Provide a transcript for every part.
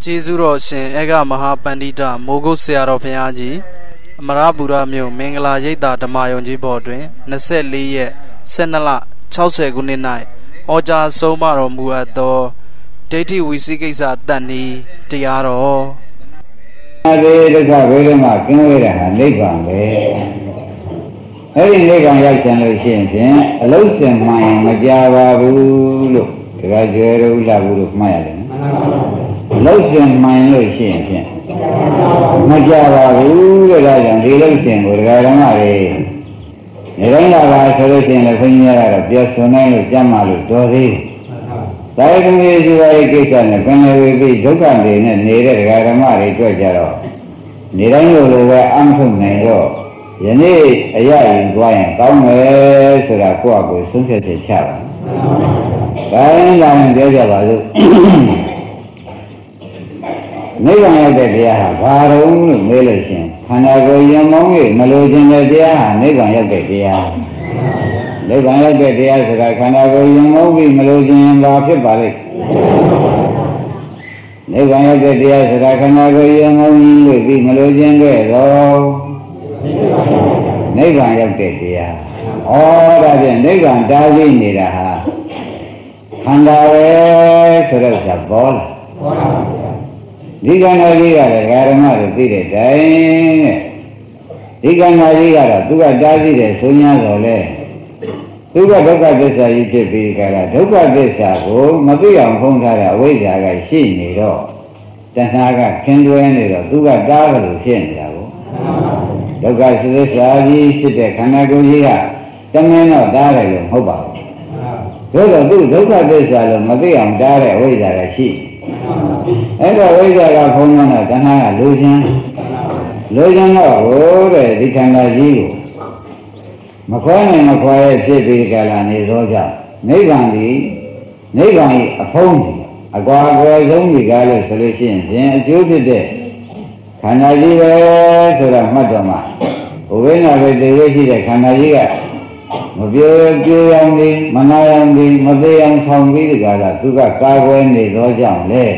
Jezuro Shin Ega Mahapandita Mogo Searo Pianji Marabura Mio Mingla Yeda Damayonji Bodwin Naseli Ye Senala Chause Guninai Oja Somaro Muato Dati Wisikisa Dani Tiaro Lâu tiền mai lâu tiền tiền mà cha bà bố rồi ra chẳng đi lâu tiền của cái đó mà đi để đánh là bà sẽ lâu tiền là không nhớ là biết số này là cha mà được cho đi tại cái người như vậy cái chuyện này con người bị dối cảm thì nên nể để cái đó mà đi cho cha rồi nể đánh nhiều rồi vậy ăn không này rồi vậy nên ai ai cũng vậy tao mới sửa lại qua buổi xuống xe thì chả cái làm cái gì vậy nếu anh để đi à vào đúng lúc mới lấy tiền anh ấy có những món gì mà lấy tiền để đi à nếu anh để đi à nếu anh để đi à thì anh ấy có những món gì mà lấy tiền vào phía bắc nếu anh để đi à thì anh ấy có những món gì mà lấy tiền về đâu nếu anh để đi à ở đây thì nếu anh đã đi như thế à anh đã về thì là sập bol đi cái này đi cái đó mà được đi đấy đi cái này đi cái đó tụi cái đó đi để số nhà rồi đấy tụi cái đâu cái đấy sao đi chơi cái đó đâu cái đấy sao cũng mà tụi ông không ra là với giá cái xin này đó chẳng hạn cái kinh doanh này đó tụi cái đó là xin đó đâu cái đấy sao đi chơi cái này cái gì à chẳng hạn nó đó là dùng hộp bao đâu là tụi đâu cái đấy sao mà tụi ông ra là với giá cái xin ấy là bây giờ là không mà là cái này là lối chân là bố để đi thành là gì mà khói này mà khói sẽ bị cái là này rồi giờ mấy bạn gì không qua qua giống gì cái là solution sẽ chịu được đấy thành là gì đấy rồi là mất rồi mà ở bên nào về đây gì đấy thành là gì cả mà biểu biểu ăn đi mà nói ăn đi mà đi ăn xong đi thì cái là cứ cả cái quen này rồi chẳng lẽ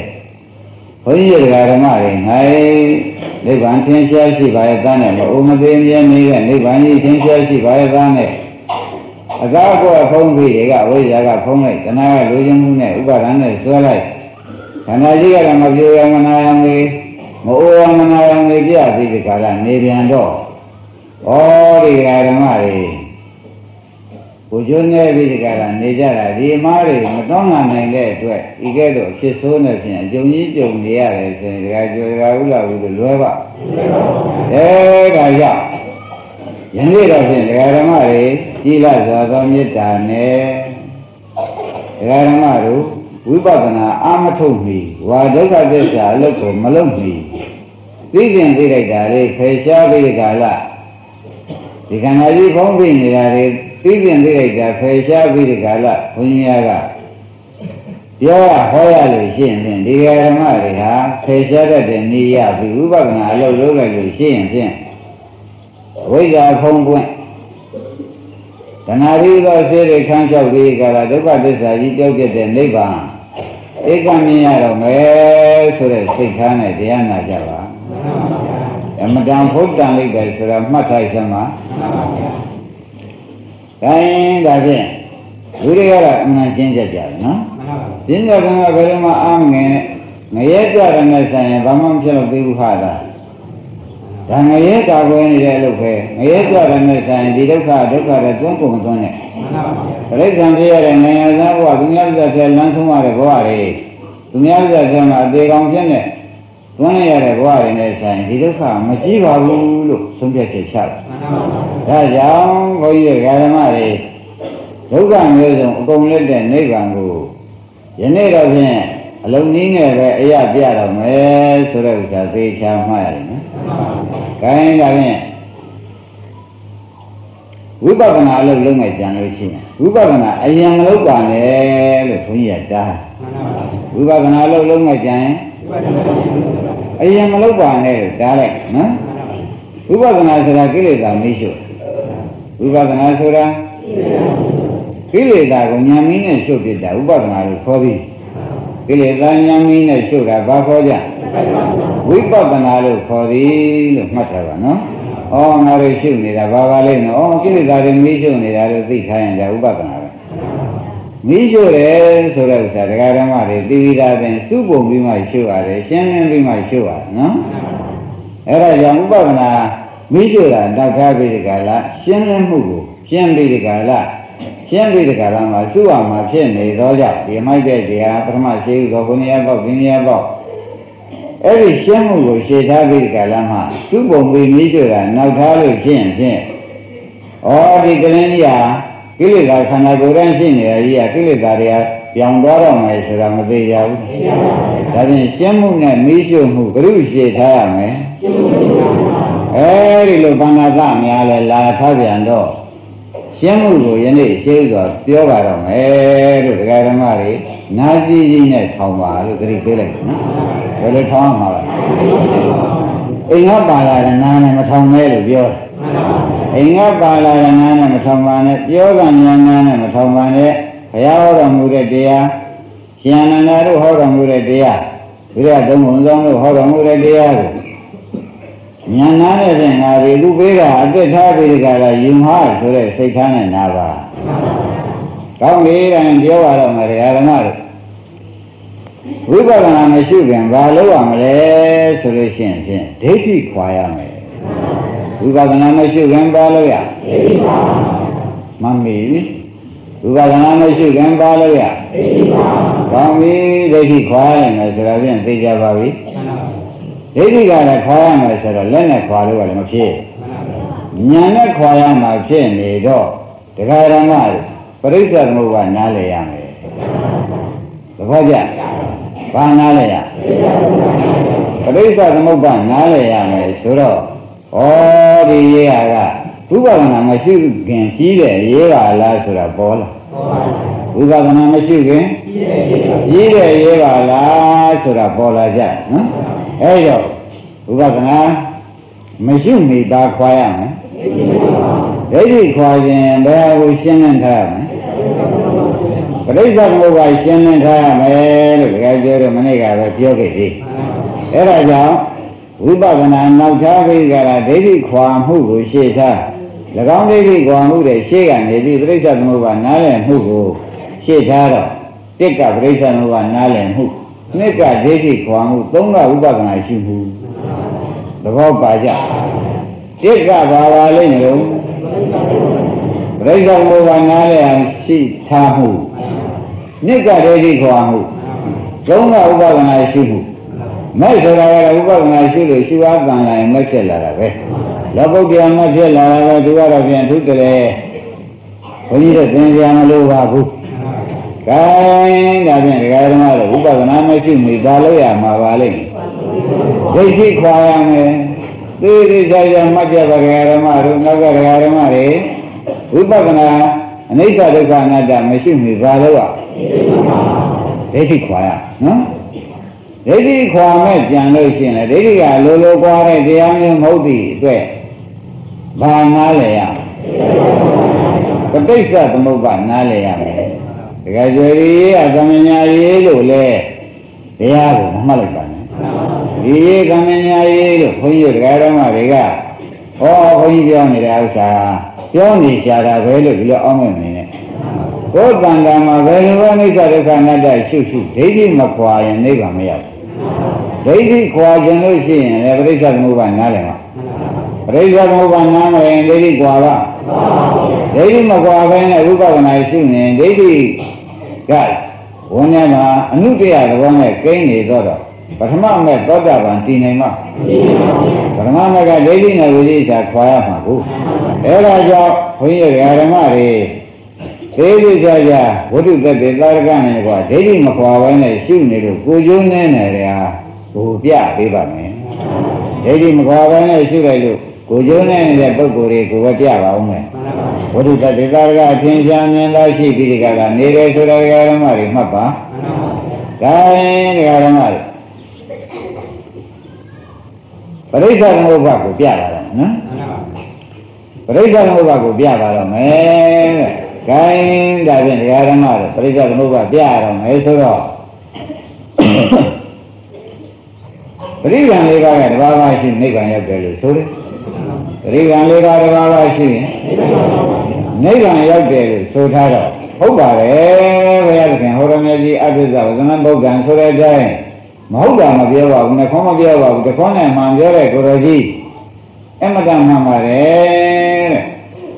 bây giờ cái đó mà này này để bán thiên xe chỉ vài cái này mà ôm cái miếng này này để bán đi thiên xe chỉ vài cái này giá của không vì để cả với giá cả không này cái này là đối với này uba đàn này xưa này cái này gì là mà biểu ăn mà nói ăn đi mà ôm mà nói ăn đi kia thì cái là này bên đó ở đi cái đó mà này cô chú nghe bây giờ cái là này giờ là đi mà đi mà đóng hàng này cái tuổi, cái độ chiết số này thì chúng như chúng đi à thì cái u là u lúa vậy, thế cái gì, những cái đó thì cái đó mà đi chỉ là do trong như ta này, cái đó mà đủ, quý bà là am thông mì, và đối với cái xã lộc mà lộc mì, tuy nhiên thì cái đó thì phải sao bây giờ cái là, thì cái này thì không biết gì là thì tuy nhiên thì cái giá phải giá bây giờ cái là không nhớ cả, giờ hỏi là lười xin xin, đi cái mà đi ha, phải giá là đến đi à, vì u bạc nào lâu lâu là lười xin xin, bây giờ không quen, cái nào đi đó sẽ được khám chữa bệnh cái là đâu có được giải quyết cái đến đấy bằng, cái mình nhà rồi mới sửa sinh khám này thì anh nói cho bà, em đang phốt đang đi cái sửa mắt thấy xem mà. Cái đó chứ, lúc đó là anh chiến tranh rồi, nó chiến tranh cũng là cái mà ăn nghe, nghe cái đó là sao, bà mắm cho nó tiêu hóa ra, cái nghe cái đó này là lúc ấy, nghe cái đó là sao, đi đâu cả là chúng cũng thôi này, rồi xong rồi là nghe ra qua, chúng nhau ra chơi lăn xung vào để qua đi, chúng nhau ra chơi mà đi công chuyện này, chúng nhau ra qua đi này sao, đi đâu cả mà chỉ vào lúc xong rồi chơi chơi. Ra cháu có gì cái mà đi lúc càng người dùng công lên đèn nơi càng ngủ vậy nơi đâu thì lúc ní người về ấy à bia đâu mới sửa được trả tiền cha hoa đấy cái đó thì quý bà con nào lúc ngày chẳng được gì quý bà con nào ấy ăn lúc còn này lúc cũng vậy cha quý bà con nào lúc ngày chẳng ấy ăn lúc còn này trả lại nữa Upadana sura kileta misho. Upadana sura kileta ko nyamine sopita upadana ko khobi. Vipavana xem đi cả làm mà chú bảo mà xem này rõ ràng thì mai về thì mà sẽ có con nhà vào cái nhà vào ấy thì xem một buổi xe thao đi cả làm mà chú bồn vì nghĩ chưa là nào thao được xem xem ở thì cái này à cái này là thằng này cố gắng xem này à cái này là gì à dòng đó là mày sẽ làm cái gì đâu tại vì xem một ngày nghĩ chưa một cái buổi xe thao này ấy thì lúc ban đầu nhà là thao biển đó xem một người dân đi chơi rồi tiêu vào đồng ấy rồi cái đó mà đấy nói gì này thòng vào rồi cái gì đấy rồi lấy thòng vào anh ngáp vào lại là na này mà thòng này được chưa anh ngáp vào lại là na này mà thòng vào này tiêu vào nhà na này mà thòng vào này phải ở đồng người đấy à xem na này đâu ở đồng người đấy à bây giờ đồng hồ giống đâu ở đồng người đấy à nhà na này thì nhà thì lúc bây giờ anh thấy thay bây giờ là dùng hoa rồi đấy xây khăn này nào vào còn nghĩ là anh điêu vào đâu mà để làm nào được lúc bây giờ anh chưa quen vào lâu mà để rồi đấy xem xem thế thì khoai à mày lúc bây giờ anh chưa quen vào lâu à mắm mì lúc bây giờ anh chưa quen vào lâu à còn nghĩ thế thì khoai này rồi đấy anh thấy chưa vào đi thế thì cái này khoai mà sao rồi lên này khoai luôn mà phe nhà này khoai mà phe này đó thì cái đó mà phải sao mua vào nhà này à mày phải chứ vào nhà này à phải sao mua vào nhà này à mày sao đó ở đây vậy à chú bà con làm cái gì gì đấy vậy à là sao là bỏ là chú bà con làm cái gì đấy vậy à là sao là bỏ là vậy ấy rồi, chúng ta nói mấy chú mì ba khoai à, đấy thì khoai thì bé vui xem lên thay à, còn đấy sao không vui xem lên thay à, mấy được cái chơi rồi mấy cái là chơi cái gì, ấy là sao, chúng ta nói nấu cháo với cái là đấy thì khoai hủ vui xem sao, là con đấy thì khoai hủ để xem cái này thì đấy sao không vui nấu lên hủ hủ xem sao rồi, tất cả đấy sao không vui nấu lên hủ nên cả thế thì khoảng tống là cũng bằng này chim hú, đúng không bà già? Tất cả bà ba lên rồi, đấy là một vài ngày là si tha hú, nên cả thế thì khoảng hú, tống là cũng bằng này chim hú, mấy số là cũng bằng này chim rồi siêu áp bằng này mấy cái là vậy, lúc bây giờ mấy cái là chúng ta là viên thuốc để, hôm nay chúng ta làm lâu vào hú. Cái nào thì cái đó là cũng bao năm mới chừng 13 lối à mà vào lên, thế thì khoai à này, từ từ dài dài mà chơi cái đó mà rồi nó cái đó mà đấy, cũng bao năm nãy giờ được cái nào đã mới chừng 13 lối à, thế thì khoai à, thế thì khoai mới chẳng nói chuyện này, thế thì cái lô lô qua đây thì anh em hậu thì tuệ, ba na lệ à, cái đấy sao tụi mình ba na lệ à? Cái gì à cái này gì rồi lệ, thế à rồi không phải vậy. Gì cái này gì rồi không được cái đó mà đấy cả. Ô không được này đâu sao? Cho nên sao là về được cái ông mình này. Có bạn nào mà về luôn này sao được cái này đây chú chú thấy gì mà qua vậy này mà vậy. Thấy gì qua cho nó gì này bây giờ mua bán nào đấy mà. Bây giờ mua bán nào mà em đi qua đó. Đấy đi mà qua bên này lúc bao này xuống này đấy đi. Cái hôm nay mà anh đi ra rồi này cái này đó đó, hôm nay mẹ có ra bàn tin này mà, hôm nay cái đấy đi này rồi thì khoai mà cũng, thế là cho hôm nay cái này mà đi, thế thì cho ra, hôm trước cái đấy là cái này qua, đấy đi mà qua bên này xuống này rồi, cô chú này này à, cô bia đi vào này, đấy đi mà qua bên này xuống này rồi, cô chú này này bắt cô đi cô bia vào ông này. Ở đây là cái là thiên nhiên nhân lai chi kỳ cái là nề đây số đây cái là mà đi mà pa cái là mà bây giờ nó vào cổ bia vào rồi mẹ cái đại diện cái là mà bây giờ nó vào bia rồi mẹ số đó Rì gắng lê ra ra ra ra xin nê gắng yap gà lê sô rê. Rì gắng lê ra ra ra xin nê gắng yap gà lê sô tha ra. Hô bà rê vay áp kèn hô ra mê dì áp dì dà vò zanam bò gắng sô rê dà rê. Mà hô bà ma bìa vò, nè khô ma bìa vò, nè khô nè màn dì rê kô rô jì. Em mà dàm hàm bà rê.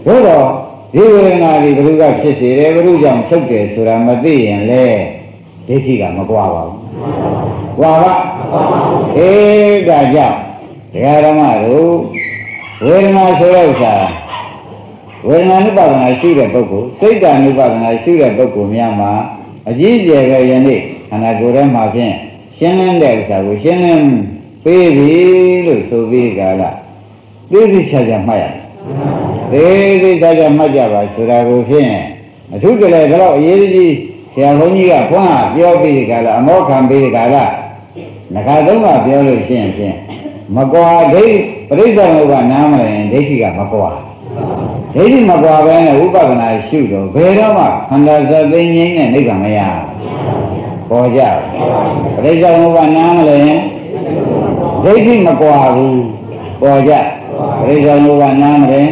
Rô rô, rì vò nà rì vò rù gà kì sê rê vò rù jàm sô kè sô ra ma tì yên lê. Thế thì cả mà qua vào. Qua vào. Thế ra dạo. Thế ra mà đủ. Với nó số đâu xa. Với nó bà ngài sư đẹp bốc cụ. Thế ra nó bà ngài sư đẹp bốc cụ nha mà. Ở dưới dễ gây dân đi. Hẳn là cô ra mà phiên. Xen em đẹp xa của xen em. Bê bí lửa sô bí gà là. Bê bí xa dạm mạ. Thế bí xa dạm mạ dạm bà sư ra cô phiên. Thú kì lệ đó dễ đi. Thì anh hôn như là phóng hạ biêu bì thì cả là mô khám bì thì cả là. Nó khá giống là biêu lùi xin xin. Mà cô hạ thấy. Và đấy giờ ngồi bà nam rồi. Đấy thì cả mà cô hạ. Đấy thì mà cô hạ bên này. Úp bà cái này siêu đồ. Về đó mà. Hắn ta ra đây nhánh này. Đấy cả mày à. Cô hạ chào. Và đấy giờ ngồi bà nam rồi. Đấy thì mà cô hạ. Cô hạ chào. Và đấy giờ ngồi bà nam rồi.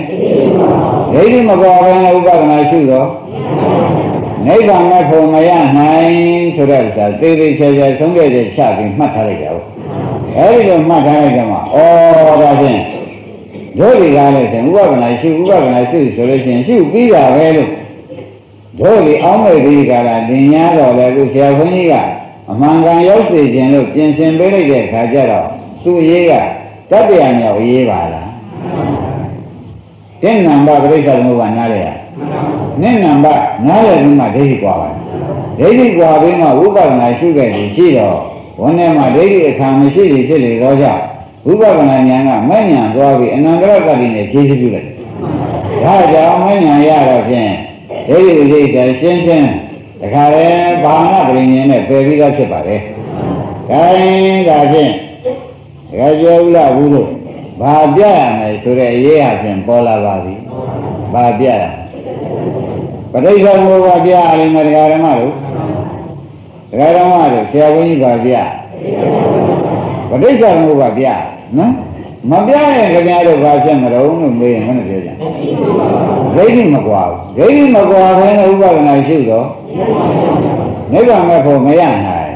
Đấy thì mà cô hạ bên này. Úp bà cái này siêu đồ. Nấy bằng ngay phù mây á này sửa đời sửa tư đi chơi chơi sống ghê chơi xa thì mắt thả lại cháu. Ấy rồi mắt thả lại cháu mà. Ô ra xin. Rồi thì ra lại xin. Ú bà cái này sư sửa lại xin. Sư bí ra về luôn. Rồi thì ống này đi cả là đi nhá rồi lại cứ xe phấn như cả. Mang càng yếu xì xin lục trên xin bế lấy kẻ khá chá rồi. Sư yế cả. Tất cả nhỏ yế bà là. Trên nàng bà cái sạch ngô bà nha lệ à. Nên làm bạn nói là nhưng mà thế thì quả vậy. Thế thì quả với mà ú bà này sư kể thì chi rồi. Còn em mà thế thì thằng này sư thì sẽ để rõ ràng. Ú bà này nhà ngạc mấy nhà do vì anh nói ra thì này chi sư lệ. Đó cháu mấy nhà ra rồi xem. Thế thì sẽ xem. Thế khá đấy bà nạc thì nhìn này phê bí ra sẽ bà đấy. Cái ra xem. Cái cháu là vũ rụt. Bà bia này tôi đã dễ hạ xem bó là bà đi. Bà bia là. Và đây sao ngô bà bia à lên mà gà ra mà đủ. Gà ra mà đủ xe vô như bà bia. Và đây sao ngô bà bia. Mà bia này cái nhà được bà xe mà đâu. Nó mê hình nó thế chẳng. Đấy đi mà quả. Đấy đi mà quả thế nó bà cái này siêu đó. Nếu bà mẹ phổ mấy ảnh này.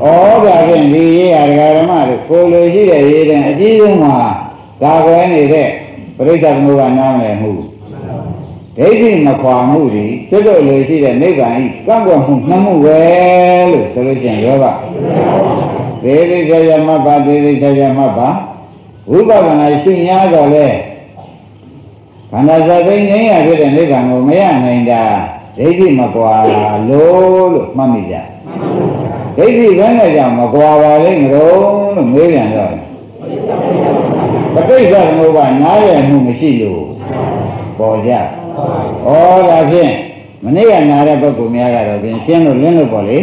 Ồ bà cái gì à gà ra mà đủ. Cô lôi chứ để gì để chứ đúng mà. Ta có cái này thế. Và đây sao ngô bà nam này mù. Thế thì mà khóa mũ thì chế độ lời thì là mấy bạn các quần hùng nó mũ về lửa cho lời chẳng cho bạn. Thế thì cho ra mắt bà, thế thì cho ra mắt bà. Ủi bà bà này xuyên nhá rồi lê. Bạn đã ra thấy nhé à cho đến mấy bạn ngồi mấy hàng hành đà. Thế thì mà khóa lô lục mâm đi ra. Thế thì vẫn là chẳng mà khóa bà lên lô lục mấy bạn rồi. Và cái giờ ngồi bà nói là mù mới xin đủ. Bỏ ra. Ồ là phiên. Mà nếu là nà ra bất cụ mẹ gà rồi phiên xin lục lên lục bỏ lý.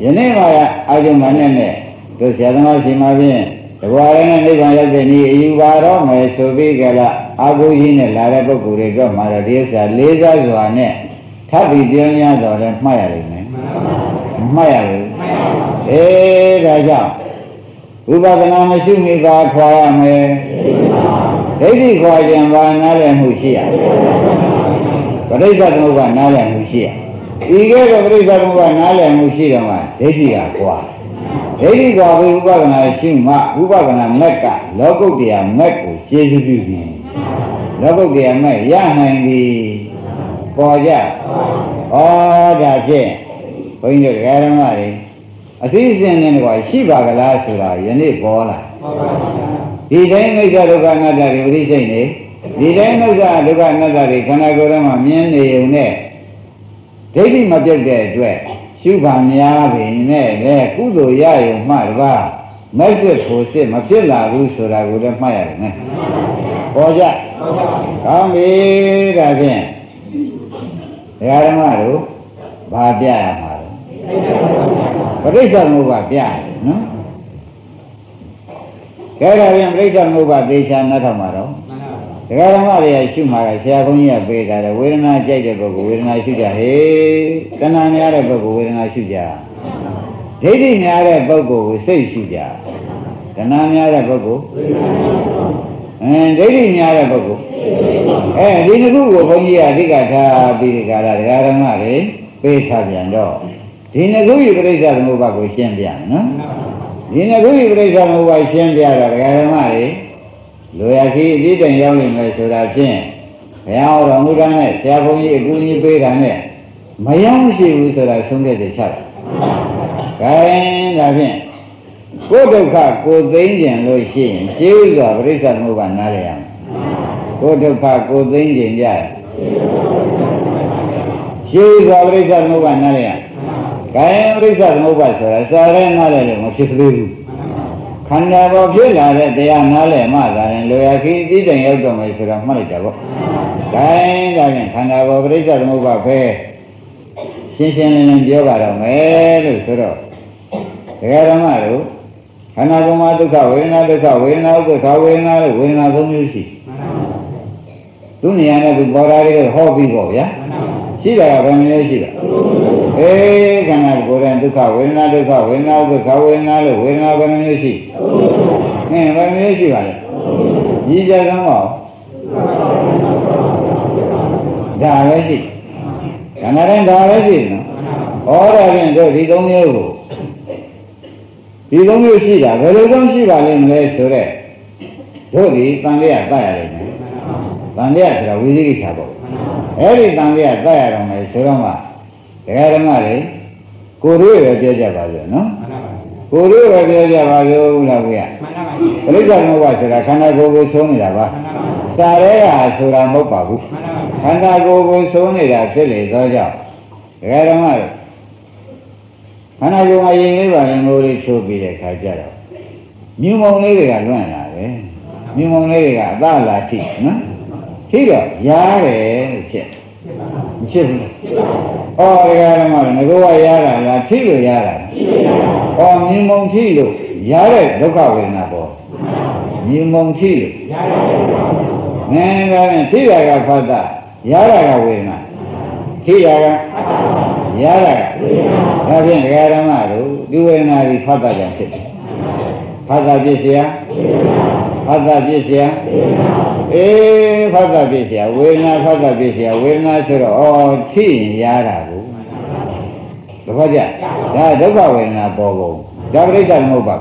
Vậy nếu mà ai dùng bản này này. Tôi sẽ thông báo xin mà phiên. Để qua đây này đi còn ra về nì yếu bà đó. Mà số bí kè là á bố gì này là ra bất cụ rì cơ mà ra riêng xa lê ra dọa nè. Tháp bị tiêu nha dọa ra mai à lì này. Mai à lì. Ê ra chào. Ui bà ta nà mà xung mì bà khóa ra mê. Thế thì khóa chàng bà nà ra mù xì à. Và đây sao ngô bà ná lẻ mù xì à. Ý ghé rồi đây sao ngô bà ná lẻ mù xì rồi mà. Thế thì là quả. Thế thì quả với bà này xinh mạ. Bà này mẹ cả. Nó có kìa mẹ của chế sư tư mình. Nó có kìa mẹ giá hành đi. Có chá. Có chá chê. Có những người gái lắm mà đi. Ở thế xin nên gọi xí bà gà lá sửa là dân đi bó là. Thì đấy người ta đâu có ngạc là điều đi xây nế. Vì thế nó ra được bạn nó ra thì khả năng của nó mà miễn đều nè. Thế thì mà chết kể tuệ. Sư phạm nhà về nè nè. Cú đồ giá hiểu mãi và mấy sự phổ xe mà chết là rưu sổ ra của nó mãi ở nè. Có chắc. Cảm ơn ra kìa. Ra ra mà đủ. Bà bia ra mà đủ. Và đấy sao ngủ bà bia. Cái ra kìa đấy sao ngủ bà bia ra nó thầm mà đủ. Thế ra mà để chú mà cái xe không nhà về cả là quên nó chạy được bậc quên nó chú già hết, cái này ra được bậc quên nó chú già, Didi Nada Bogo, say she died. Tanana Bogo, and Didi Nada Bogo. And in the Google, only I think I got a marriage, face of Yando. In a Louis Grace of Mubako Champion, no? In a Louis Grace of Mubako Champion, I got a marriage. Loyaki didn't yell in my Surajan. They are on Mudanet, they are only a gloomy bait on it. My young she was a Sunday the child. Cái là vậy, cô được phạt cô tính tiền rồi xin, chiếu giờ với sản mua bán nào đấy, cô được phạt cô tính tiền vậy, chiếu giờ với sản mua bán nào đấy, cái với sản mua bán rồi, sao lại nào đấy mà chịu được, khăn nhà bao nhiêu là đấy, để ăn nào đấy mà ra nên lo cái gì đấy ở trong mấy sự làm mà đi đâu, cái là vậy, khăn nhà bao với sản mua bán về, xin xin nên điều vào làm hết rồi số đó. Thế ra mà đâu, anh nào cũng mà tôi khảo với nó không hiểu gì. Tôi này anh tôi bỏ ra cái hobby bỏ vậy, chỉ là cái này chỉ là. Ê, cái nào cũng rồi tôi khảo với nó cái này gì? Nè, cái này gì vậy? Gì ra không ạ? Đã cái gì? Cái này đã cái gì nữa? Ở đây anh tôi đi đâu nhiều. Vì lúc như chị đã với lúc chị bà lên lấy số đấy. Thôi thì tăng đi ạ, ta ạ. Tăng đi ạ, là quý vị trả bộ. Thế thì tăng đi ạ, ta ạ, là mấy số đó mà. Thế đó mà đấy. Cô rưỡi là chưa trả bà rồi, nó. Cô rưỡi là chưa trả bà rồi là quý ạ. Lấy trả mô bà sửa là khăn đa cô số này là bà. Xa đấy là sửa là mô bà hút. Khăn đa cô số này là sẽ lấy cho chào. Thế đó mà đấy. Anh ấy dùng ai vậy mà anh ngồi đi chụp bì để khai chợ, nhiều món này thì cả luôn là đấy, nhiều món này thì cả ba là thịt, nó thịt rồi, giá về chết, ô cái này mà nó gọi giá là thịt rồi giá là, ô nhiều món thịt rồi, giá đấy đâu có cái nào bỏ, nhiều món thịt rồi, nên là thịt là cái phần đó, giá là cái gì mà, thịt là cái giá là ra bên cái đó mà đủ cái nào thì phát ra biết gì à phát ra biết gì à chứ rồi ô chi giá là đủ đúng không chứ đó đâu có cái nào bỏ bông đó cái gì mà bạc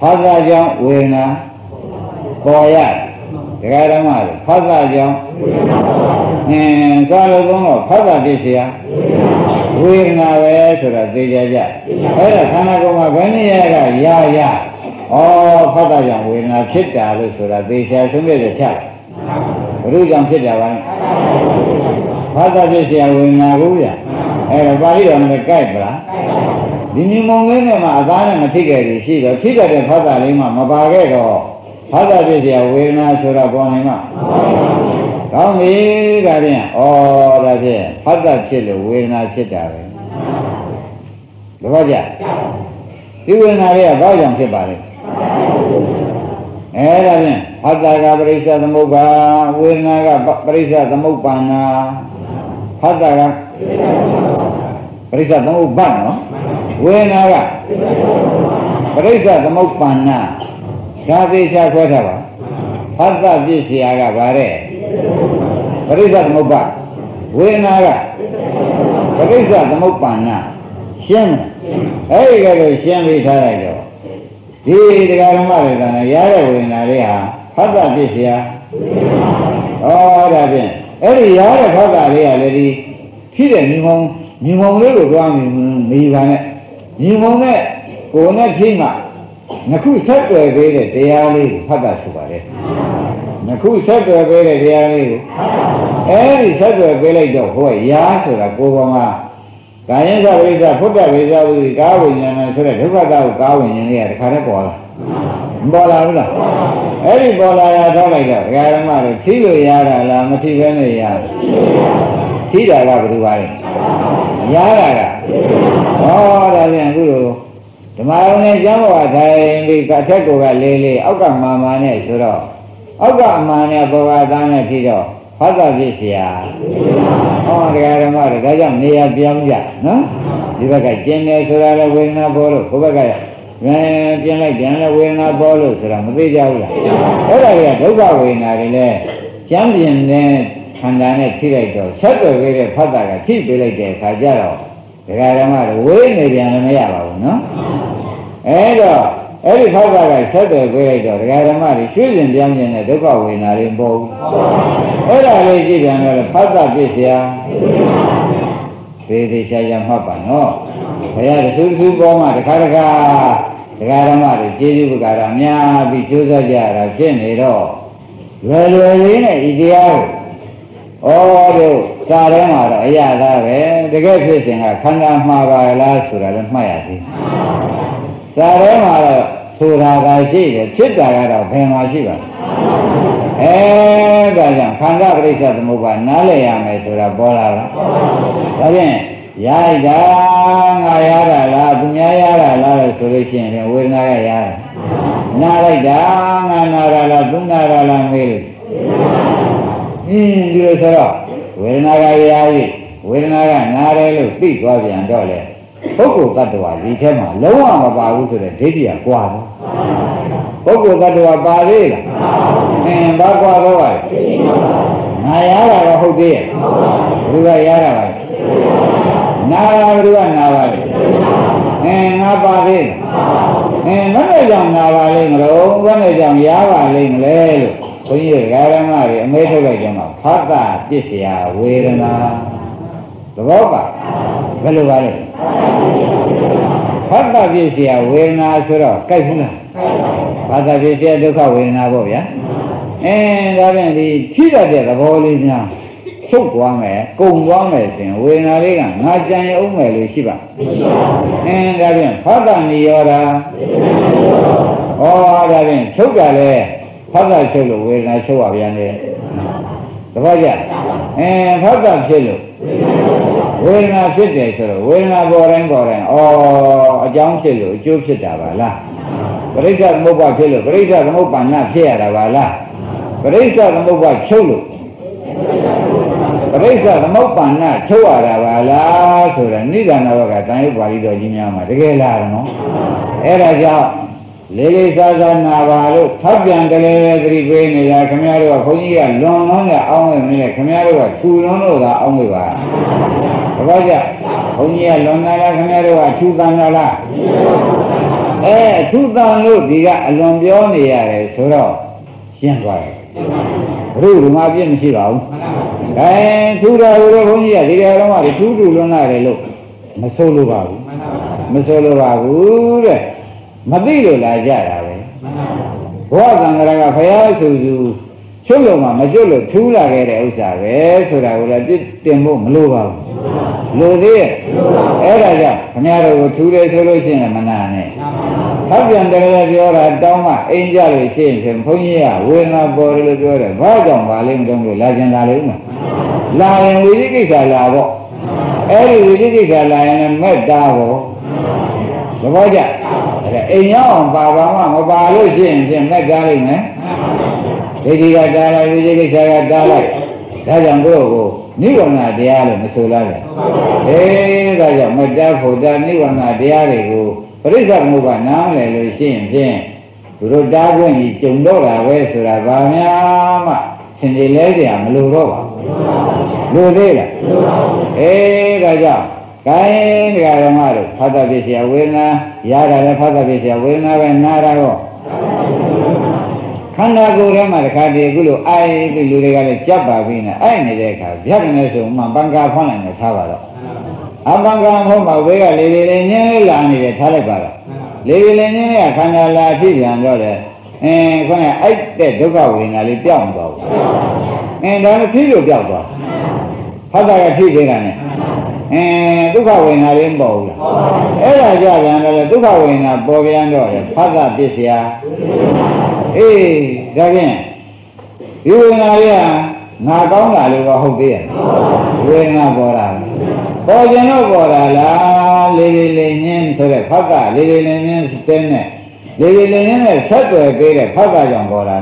phát ra cho cái nào bỏ ra cái đó mà phát ra cho sao lại không có phát ra biết gì à quyền nào vậy, sửa là gì vậy? Thế là thằng nào cũng mà vấn đề là ya, phát ra rằng quyền nào chết cả rồi sửa là gì vậy? Chúng bây giờ chết, rồi chẳng chết là vậy. Phát ra gì vậy? Quyền nào cũng vậy. Thế là ba cái đó là cái bả. Đi mong người này mà ra này mà thích cái thì phát ra đi mà ba cái đó. Phát ra gì vậy? Quyền nào sửa là con này mà. Có nghĩ ra đi à? Ồ, ra đi à? Phát ra chết là quyền nào chết à vậy? Đúng không chứ? Thì quyền nào đi à? Bao dòng chết bà đi? Ê ra đi à? Phát ra gà parisa tâm mục bà, quyền nào gà parisa tâm mục bà nà. Phát ra gà parisa tâm mục bà nà. Quyền nào gà parisa tâm mục bà nà. Gà parisa khóa thả bà. Phát ra chết gì à gà bà rè? Parisa tâm mục bà. Quyền nào gà? Parisa tâm mục bà nà. Xem ấy cái rồi xem đi thay lại rồi thì cái đó mà là này giá rồi này đấy à phát ra biết gì à ra bên ấy giá rồi phát ra đấy à đấy đi khi đấy nhiều mong đấy của anh mình vậy này nhiều mong đấy của nó khi mà nó cứ sát rồi về để tiền đi phát ra số đấy nó cứ sát rồi về để tiền đi ấy sát rồi về lại đâu rồi giá rồi là cô mà cái nhân sao bây giờ phút đại bây giờ thì cá bình nhân sẽ để thức ra đâu cá bình nhân này khai thác bỏ là đúng không? Ấy thì bỏ là sao lại được? Cái đó mà được thí rồi ra là mà thí cái này ra thí đại là cái vậy, giá là đó là cái gì đó. Thì mà ông này cháu bảo thầy vì cả thế của cả lê ốc cả mà này số đó, ốc cả mà này có cả ta này thí đó. phát ra gì thì à ông cái này mà ra ra này biếng vậy nó đi vào cái chân này rồi ra quên nó bỏ rồi có cái này chân này chân này quên nó bỏ rồi rồi mới đi vào rồi đó là đâu vào quên này này chẳng điên này thành ra này thì lại rồi chết rồi về để phát ra cái thì bị lại cái khai ra rồi cái này mà quên này biếng này mà vào nó ấy rồi ấy thì phát ra cái chết rồi về lại rồi cái này mà thì suy diễn biếng này đâu vào quên này bộ ấy là cái gì biếng này phát ra cái gì à thì sẽ làm hợp bản nó bây giờ là xuống bom mà để khai ra cái đó mà để chơi được cái làm nhà bị chơi ra giờ là trên này rồi rồi rồi đấy này ideal ô đều sao đấy mà rồi giờ ra về để cái chuyện gì cả khăn ăn mà vào là sửa lại mà vậy thì sao đấy mà rồi sửa ra cái gì để chết ra cái đó phải mà gì vậy ê cái gì khăn ra cái gì thì mua bán nó lấy hàng này sửa ra bỏ ra đó vậy dài dài ngày ra là tôi nhớ ra là tôi xin để quên ngày ra na ra ngày ra là chúng ta ra là người đi rồi quên ngày ra đi quên ngày na ra là đi qua biển đó là không có cái đồ gì thế mà lâu mà bà cũng rồi thế đi qua đó không có cái đồ bà đi là bà qua đâu vậy ngày ra là không đi rồi ra là nào đưa nào vậy, nào vào đi, vấn đề dòng nào vào liền rồi, vấn đề dòng giá vào liền lên, cũng như cái đó mà thì mấy thứ này cho mà phát ra chia sẻ quê đó mà, đúng không ạ? Vậy luôn vậy, phát ra chia sẻ quê na xưa đó, cái gì nữa? Phát ra chia sẻ đâu có quê na bộ vậy? Đó là thì chỉ là để là vô lý nha. Xúc quá mẹ, cùng quá mẹ tiền quên nó đấy cả, nó chẳng ống mẹ lười chi bằng. Nên ra biển phát ra nhiều ra, ô ra biển xúc ra đây, phát ra xúc lục quên nó xúc vào biển đây, được không vậy? Phát ra xúc lục, quên nó xúc để xúc lục, quên nó bỏ rèn, ô giống xúc lục chút xúc đã vào là, cái gì cũng bỏ xúc lục, cái gì cũng bỏ nạp xia đã vào là, cái gì cũng bỏ xúc lục. Bây giờ mốc bản là châu Ả Rập là sửa đến đi ra nào cả tay vào đi rồi gì nhau mà cái là nó, thế là sao? Lấy sao ra nào vào lúc thắp đèn cái này về này là không ai được, không gì là long nó là ông người này không ai được, chú nó là ông người bà, bây giờ không gì là long này là không ai được, chú ta nào là, chú ta lúc gì cả long béo này là sửa rồi, xiên quay, rủ mà biết mình xí lỏng. Chú ra rồi không gì thì ra mà thì chú đủ luôn này luôn mà solo vào rồi mà đi rồi là ra rồi quá rằng là phải chú solo mà solo chú là cái đấy sao vậy chú ra rồi thì tiền mua mà lô đi ở đây ra hôm nay rồi chú đây solo xin là mà này thắp đèn cái này rồi là đâu mà anh ra rồi xin xem không gì à quên nó bỏ rồi rồi vợ chồng bà lên trong rồi la chân la lên mà là người gì cái cái là bộ, ấy người gì cái là anh mới đau bộ, đúng không chứ? Anh nhớ ông bà nói chuyện mới đau đấy nhé, cái cái đau là cái gì cái đau là, đau chẳng có bộ, nếu còn là đau là mới xui lắm, đau chẳng mới đau khổ đau nếu còn là đau thì bộ, bây giờ mua bán nào này nói chuyện, rồi đau cái gì chúng đó là về xui là vào nhà mà, xin đi lấy thì làm luôn rồi. Lô đi là, ra giờ cái làm mà được, phát ra bị sẹo quên na, giá ra là phát ra bị sẹo quên na bên na ra rồi, khăn ra cô ra mà được cái gì cũng được, ai cũng được cái này chấp vào bên này, ai này được cái, chắc này số mà băng ca phong này người tháo vào rồi, anh băng ca phong bảo với cái lê lê nhé là này để tháo lại vào rồi, lê lê nhé khăn ra là chỉ vì anh rồi đấy, con này ấy để đâu vào bên này để tiêu không vào, đó là chỉ được tiêu vào. Phát ra cái gì thế này, tu khảo về nhà lên bầu, là giờ là tu khảo về nhà bầu về nhà rồi phát ra biết gì à, ra cái, yêu nhà đi à, nhà con là được không biết, về nhà bầu ra nó bầu ra là lê nhiên thôi để phát ra lê nhiên tên này, lê nhiên này sát rồi về để phát ra dòng bầu ra.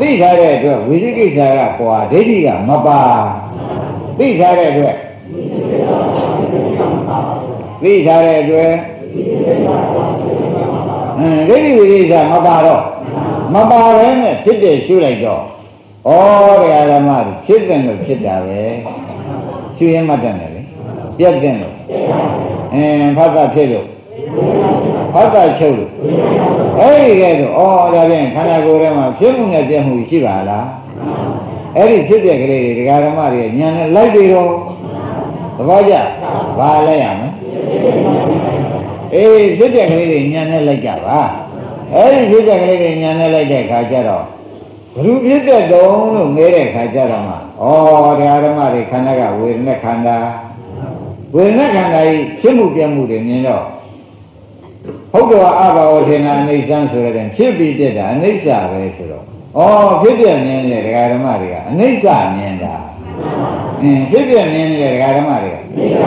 Bây giờ đây rồi, vì thế giờ là quả thế đi à, mà bà. Bây giờ đây rồi. Bây giờ đây rồi. Thế đi vì thế giờ mà bà đâu. Mà bà đấy này, chết để siêu lại rồi. Ô, bây giờ là mà chết đến rồi, chết đã về. Siêu em mà chẳng này. Chết đến rồi. Phát ra chết rồi. Phát ra chết rồi. Ấy cái đó, ô, ra bên khán giả cô ra mà chết không nghe tiếng hụi chứ bà là. Ấy thì chết được cái này, thì cái đó mà thì nhà nó lấy đi rồi. Được bao giờ? Bà lấy à mấy. Ấy chết được cái này thì nhà nó lấy chả bà. Ấy thì chết được cái này thì nhà nó lấy chả khá chả rồi. Rút chết được đâu, nó nghe được khá chả rồi mà. Ô, cái đó mà thì khán giả cả quên nó khán giả. Quên nó khán giả thì chết một tiếng một tiếng nhìn rồi. Hầu đó à vào thì là anh sang sửa lại đến chế bị thế đó anh sang về sửa. Ồ chế bị anh này cái đó mà đi à anh sang này đó. Chế bị anh này cái đó mà đi à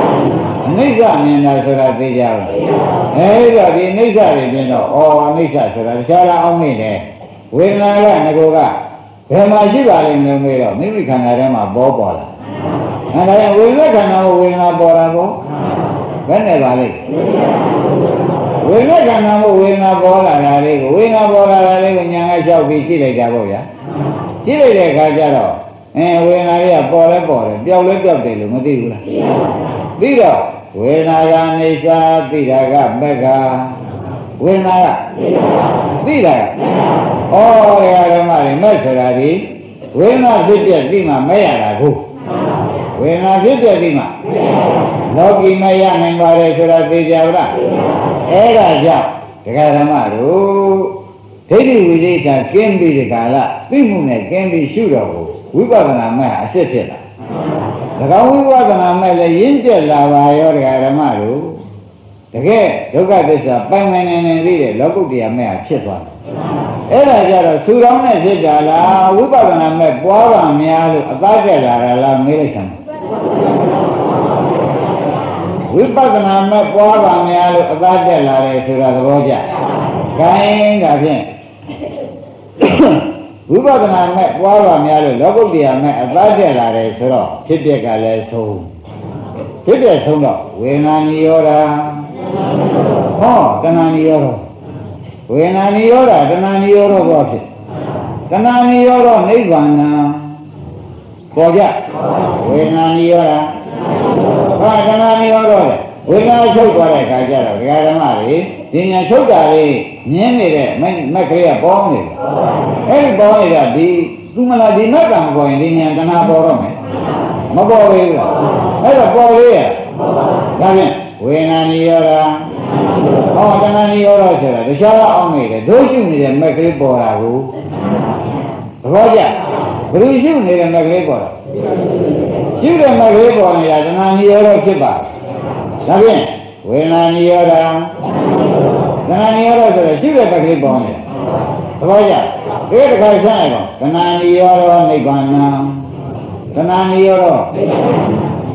anh sang này đó sửa lại đi rồi. Ấy rồi đi anh sang đi bên đó. Ồ anh sang sửa lại sao là ông này nè. Quên là anh cô cả. Thế mà chỉ vào lên người rồi mình khăn này mà bỏ bỏ là. Anh ấy quên là khăn nào quên là bỏ ra cô. Cái này vào đi. Quên nó chẳng nào mà quên nó bỏ lại ra đi. Quên nó bỏ lại ra đi của nhà ngay sau khi chỉ lấy ra bỏ ra. Chỉ lấy ra khá chá đó. Quên nó đi à bỏ lại Biao lấy biao để lũng ở đi rồi. Đi rồi. Quên nó ra này xa tí ra gặp mấy khá. Quên nó ra. Đi ra. Ô ra ra mà để mất ra đi. Quên nó xích tiệt đi mà mấy à ra khu. Quên nó xích tiệt đi mà. Nó kì mấy à nành bà để xô ra tí ra ra. Thế là sao? Thế cái đó mà đủ. Thế thì quý vị ta kém bị thì cả là bí mù này kém bị sưu đồ. Quý bà ta làm mẹ hả sẽ thế là. Thế cái quý bà ta làm mẹ là yên chết là bà yếu thì cái đó mà đủ. Thế cái lúc đó thì sao bánh mẹ này đi để lúc thì mẹ hả chết vào. Thế là sao đó sưu đóng này sẽ trả là quý bà ta làm mẹ bó bà mẹ ta sẽ trả là mẹ là chẳng. Quý bác nam mẹ quá bà mẹ lúc ta chạy là để sửa ra bó chạy. Cái đó phiên. Quý bác nam mẹ quá bà mẹ lúc lúc đi mẹ ta chạy là để sửa ra. Thế thì cả lệ xuống. Thế thì xuống đó. Quyên là ni yô ra. Hò, tên là ni yô ra. Quyên là ni yô ra, tên là ni yô ra bó chạy. Tên là ni yô ra nít vàng nào. Bó chạy. Quyên là ni yô ra. Và cái này nó rồi, với nó sâu qua đây cả giờ rồi, cái đó mà đi, thì nhà sâu cả đi, nhén đi đấy, mấy cái là bom đi, cái bom này là đi, chúng mà là đi mấy đồng coi đi nhà cái nào bom rồi, mà bom đi rồi, cái là bom đi à, cái này, với nó đi rồi, họ cái này đi rồi rồi, rồi sau đó ông này đấy, đối chiếu này mấy cái bom là đủ, rồi chứ, đối chiếu này là mấy cái bom. Chứ là mà ghế bỏ này là cho nó như ở đâu chứ bà. Đã biết, quên là như ở đâu. Cho nó như ở đâu rồi, chứ là mà ghế bỏ này. Thôi bây giờ, ghế được coi sáng này không? Cho nó như ở đâu này còn nào. Cho nó như ở đâu.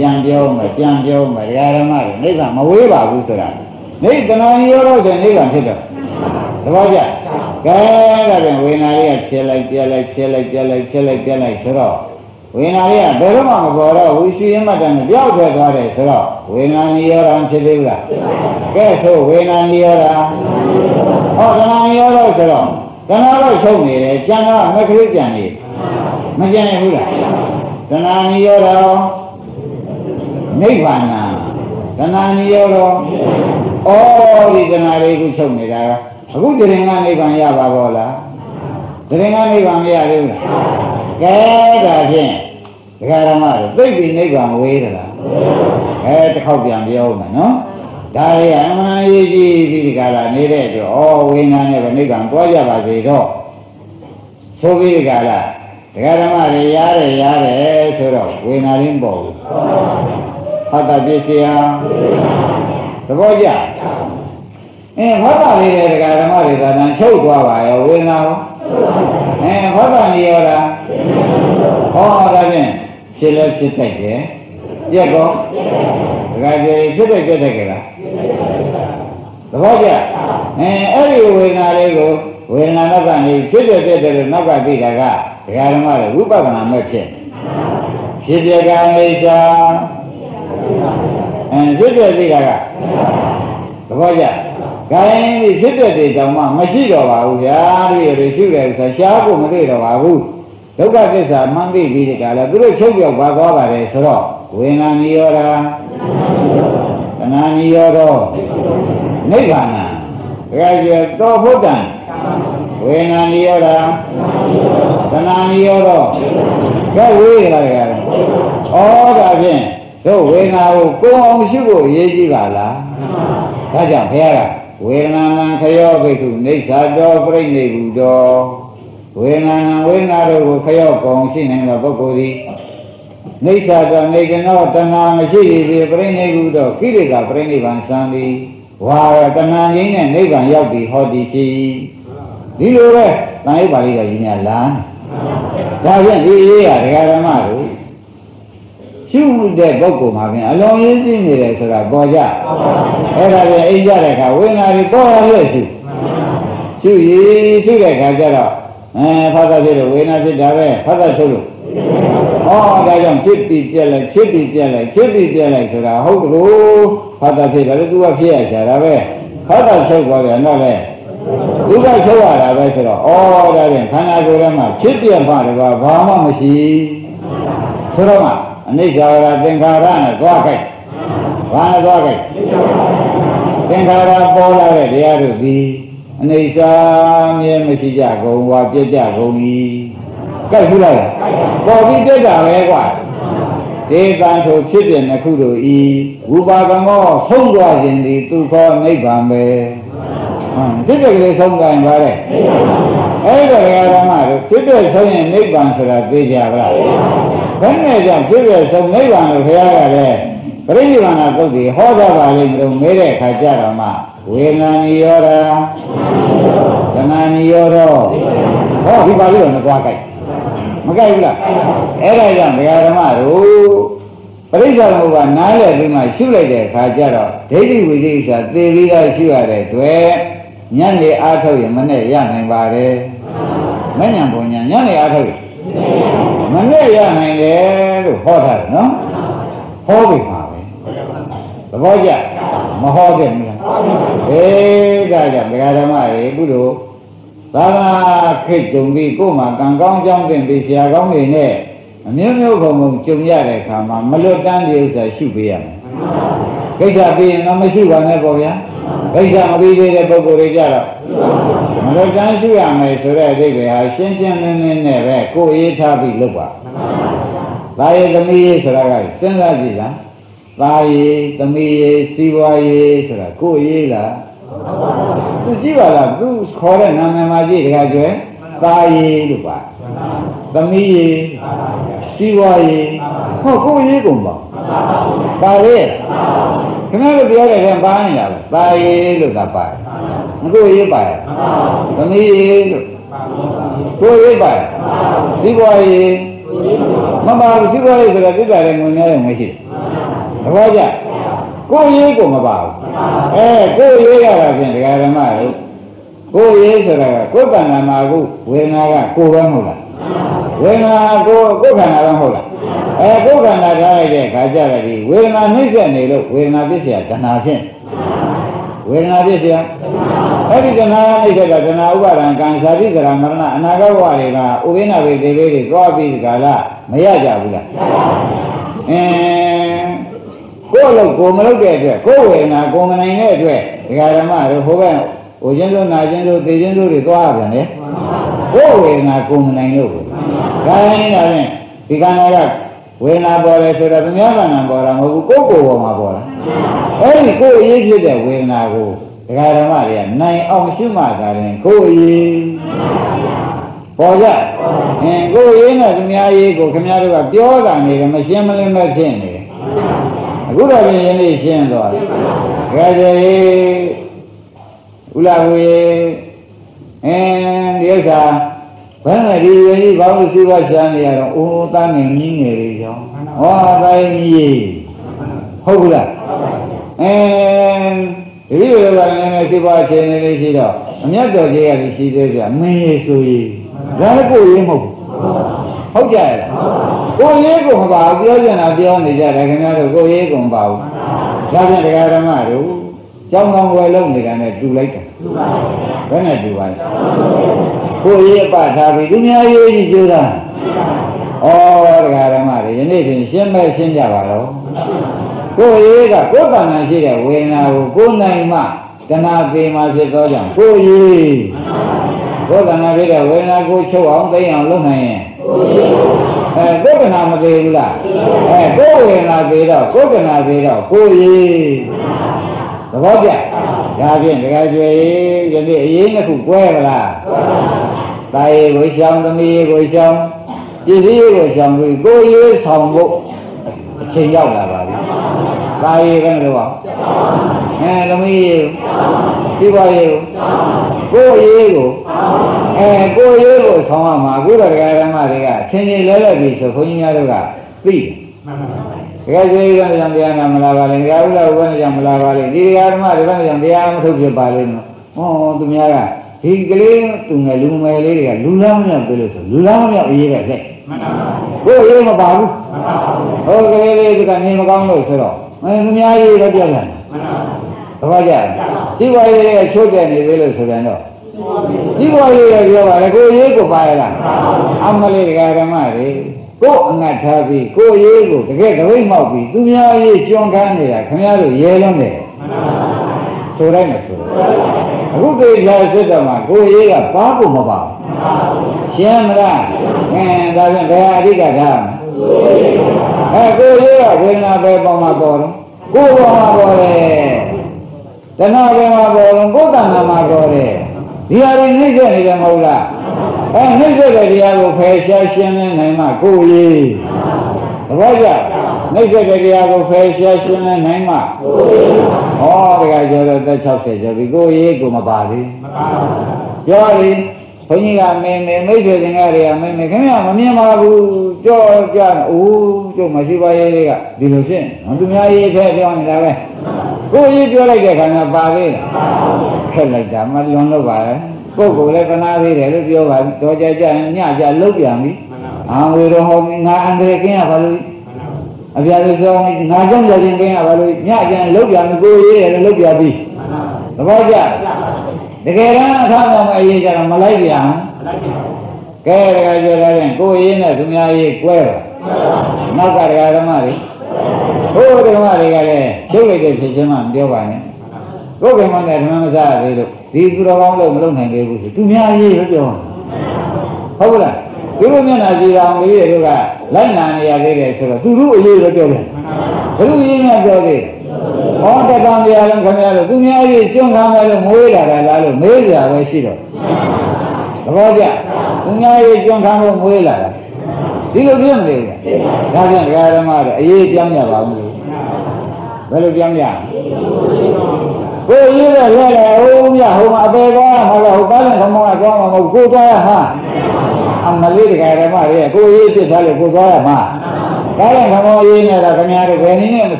Chàng châu mà ra ra mà. Nếu mà quế bà cũng sửa lại. Nếu cho nó như ở đâu rồi, nếu còn thế được. Thôi bây giờ, cái là quên là đi chê lại sửa rồi. Vì nó đi à, bởi lúc mà có đâu, quý sư yếm mà chẳng béo thuê qua để sửa đó. Vì nó đi ở đó, sẽ đi ra. Cái số, vì nó đi ở đó. Ô, cái nó đi ở đâu sửa đó. Cái nó đâu sông này để chăng đó, mấy cái lúc chẳng đi. Mấy cái này hư ra. Cái nó đi ở đó. Mấy khoản nào. Cái nó đi ở đó. Ô, thì cái nó đi cũng sông này ra. Cũng từ đến ngay bằng nhà bà bò là. Từ đến ngay bằng nhà đi ra. Cái đó chứ. Cái đó mà tôi bị nấy bằng quê rồi là. Cái không chẳng đi ôm mà nó. Đã thì anh nói gì thì cả là nấy đấy. Ồ quê nàng này và nấy bằng quá giá bà gì đó. Số bí thì cả là. Cái đó mà thì giá để sửa rồi. Quê nàng đến bộ. Phát tạp biết chứ hả. Đó có chứ hả. Phát tạp đi đấy thì cả đó mà thì cả nàng sâu qua bà ở quê nàng. Phát tạp đi ở đó. Họ ra bên chị lớp chị tạch chế. Dạ cô. Gái chị tạch chế tạch chế là. Đó chứ. Ê đi quên là đi cô.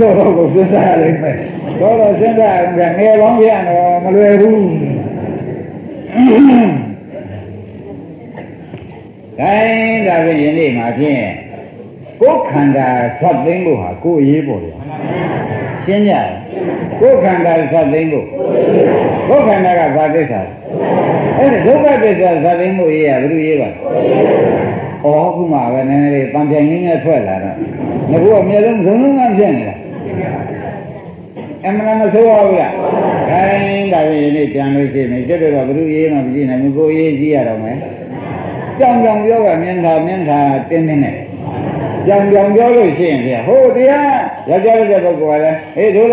Kalau sudah lima, kalau sudah enggak ngelong ya, malu aku. Đây là cái gì này mà chứ? Cố khăn là sắp đến bộ hả? Cố ý bộ rồi. Xin nhờ. Cố khăn là sắp đến bộ. Cố khăn là cả phát tế sạch. Thế là số phát tế sạch sắp đến bộ ý à? Cái đu ý vậy? Ồ, cũng mà vậy này, tâm trạng những người thuê lại rồi. Nó cũng ở nhà đông xuống ngắm xem này. Em làm số hộp vậy? Đây là cái gì này? Chẳng đối xem này. Chứ được là cái đu ý mà cái gì này. Mình cố ý gì à đâu mấy? Trong dòng vô là miên thờ tên thế này. Trong dòng vô rồi xuyên thì hô tí á. Dạ cho nó cho cô gọi là ê đố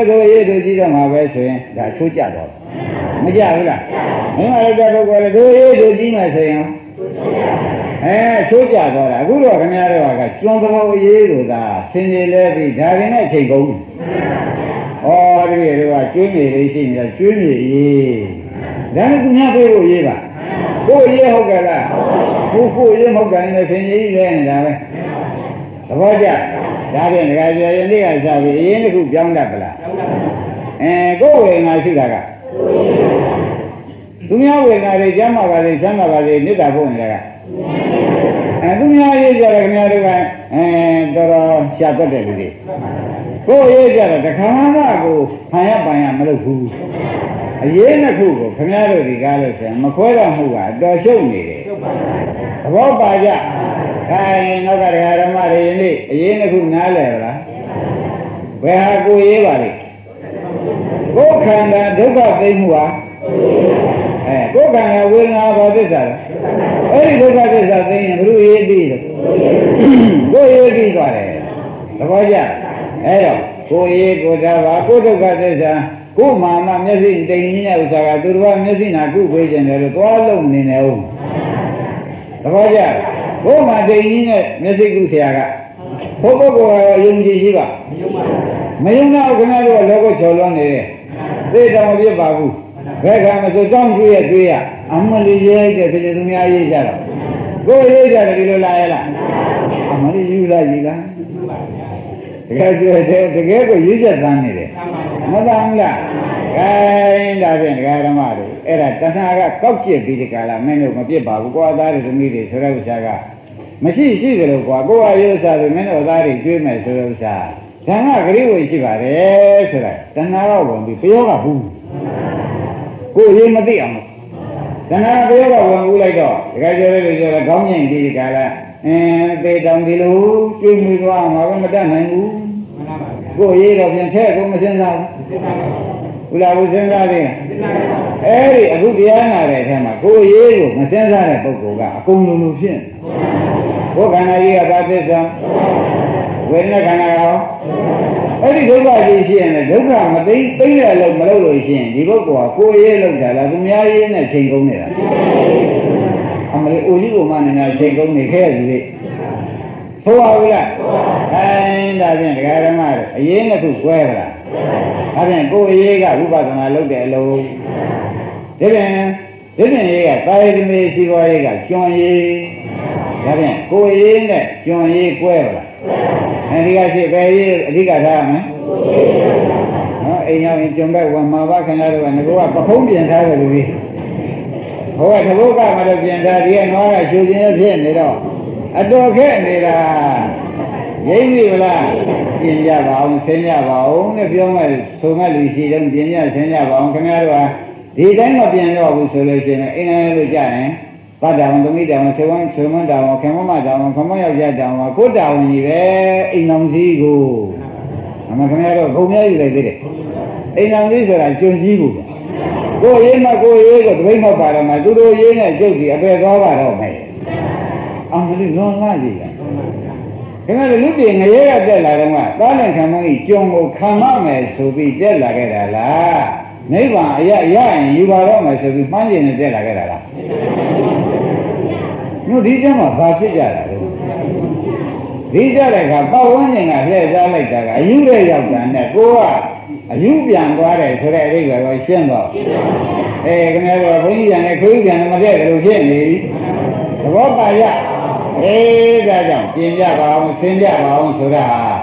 chí đồng hòa về xuyên. Đã chú chả rồi. Mới chả rồi là. Nhưng mà cho cô gọi là đố chí mà xuyên không? Ê chú chả rồi là. Cú rồi cái nha rồi là chúng ta hô dế rồi là. Xin dê lê thì thả cái này thì cũng. Ồ đi rồi là chú mì đi xin là chú mì dê. Đã nó cũng nhá cô rồi dê bà. Cô dê hô kìa là. Cô phụ với một cái người sinh ý lên là vậy. Đúng không chứ? Đã biết là cái gì là sao vì ý nó cũng giống đập là. Cô về ngài sư đạc à? Chúng nhau về ngài thì chấm mà bà thì chấm mà bà thì nước đạp phụ này đạc à? Chúng nhau với giờ là nghe được là đó là xa tất cả gì. Cô với giờ là khá hóa cô hai hả mà được phụ. Dễ nó phụ cô khá hóa rồi thì gà rồi xem mà khói ra hù gà đó sâu này đấy. Bố bà dạ. Cái nó cả đá đá mà đi đi. Dễ nó cũng ná lè bà. Vậy hả cô dễ bà đi. Cô khăn là đứa bà tên hù à? Cô khăn là quên ngã bà tên sao? Ê đứa bà tên sao tên hả? Rú dễ đi rồi. Cô dễ đi qua đây. Bố dạ. Ê rồi. Cô dễ cô ra bà. Cô đứa bà tên sao? Cô mà mà nhớ xin tên như nhau sao cả. Tôi bà nhớ xin là cô quê chân rồi. Có lông này nè ông. Đúng chứ? Bố mà thì ý này, nó sẽ cứu xe cả. Bố có dùng gì chứ bà? Mà dùng nào cũng nói là nó có chỗ loan này. Thế ta không biết bà vụ. Vậy cả mà tôi trong chui à. Ấm mà đi dễ kìa, thì tôi nghe dễ chả đâu. Cô dễ chả thì tôi lại là. Mà đi dư là gì cả. Thế ghé của dữ chả sang này đấy. Mà ta không là. Cái đá bên cái đó mà rồi. Ở đây ta sang cái cốc chè bị cái là mình nó bị bà của ta rồi mình đi sửa ra cái. Mà chỉ cái của cô ấy sao rồi mình ở đây chơi mà sửa ra. Ta nó cái gì chứ bà đấy sửa. Ta nó còn bị phiếu cả hù. Cô ấy mà đi ăn. Ta nó phiếu cả còn u lại đó. Cái giờ là không nhận đi cái là về đồng đi lú chơi mười qua mà không ta này u. Cô ấy đâu nhận thế cũng mà xem sao. Cô là vô sinh ra đi à? Ê đi, cô kia là đây thế mà cô dễ rồi, mà sinh ra này bố cô gà, công luôn luôn xin. Cô khả năng gì là bà thế sao? Quên là khả năng không? Ê đi, đúng là gì xin là đúng là mà tính là lùng mà lâu rồi xin. Thì bố cô dễ lùng trả là cũng nhá dễ là trình công này là. Mà cái ô dữ của mà này là trình công này khá là gì vậy? Số hào vậy là? Ê, đà xin là cái đó mà rồi, dễ là thủ quê rồi là. Thế nên cô ấy gặp bà thằng lúc để lâu. Thế nên ấy gặp tay thì mê xí gọi ấy gặp chọn ấy. Thế nên cô ấy này chọn ấy quê vào. Thế thì gặp chị bé ấy đi gặp ra mà. Ấy nhau em chọn bé của mà bà khăn ra rồi. Cô ấy không biến ra rồi đi. Cô ấy thằng bố bà mà được biến ra thì nó là chú chính nó thiên đấy đâu. Ở đó khẽ này là giấy mì là tiền nhà bảo, tiền nhà bảo, nếu biết mà số mà lì xì trong tiền nhà bảo không nghe được à? Thì đánh mà tiền nhà bảo cũng số lì xì này, anh được trả này. Ba đào mà tôi đi đào mà số mà đào mà khéo mà đào mà không bao giờ ra đào mà cố đào như vậy, anh làm gì cô? Mà không nghe được, không nghe được gì đấy. Anh làm gì rồi là chơi gì cô? Cô ấy còn thấy mà bà làm mà tôi đâu ấy này chơi gì, bây giờ bà đâu này? Ông nói nó là gì vậy? Thế mà lúc tiền người ấy đã là đúng không? Đó là thằng mình chung một khăn mắt mà sự bị chết là cái đó là. Nếu mà dạ như bà đó mà sự bị phán gì nó chết là cái đó là. Nó đi chứ mà phá chết ra là đúng. Đi chứ là cả bao vấn đề ngạc lệ ra lại cả cả dữ lệ dọc chẳng là cô à. Dữ dàng qua đây thử lại đi gọi xem vào. Ê cái này là vấn đề này cứ dàng mà chết là đồ chết đi. Đó bà dạ. Ê ra dòng tiền gia bảo, xin gia bảo, sửa ra.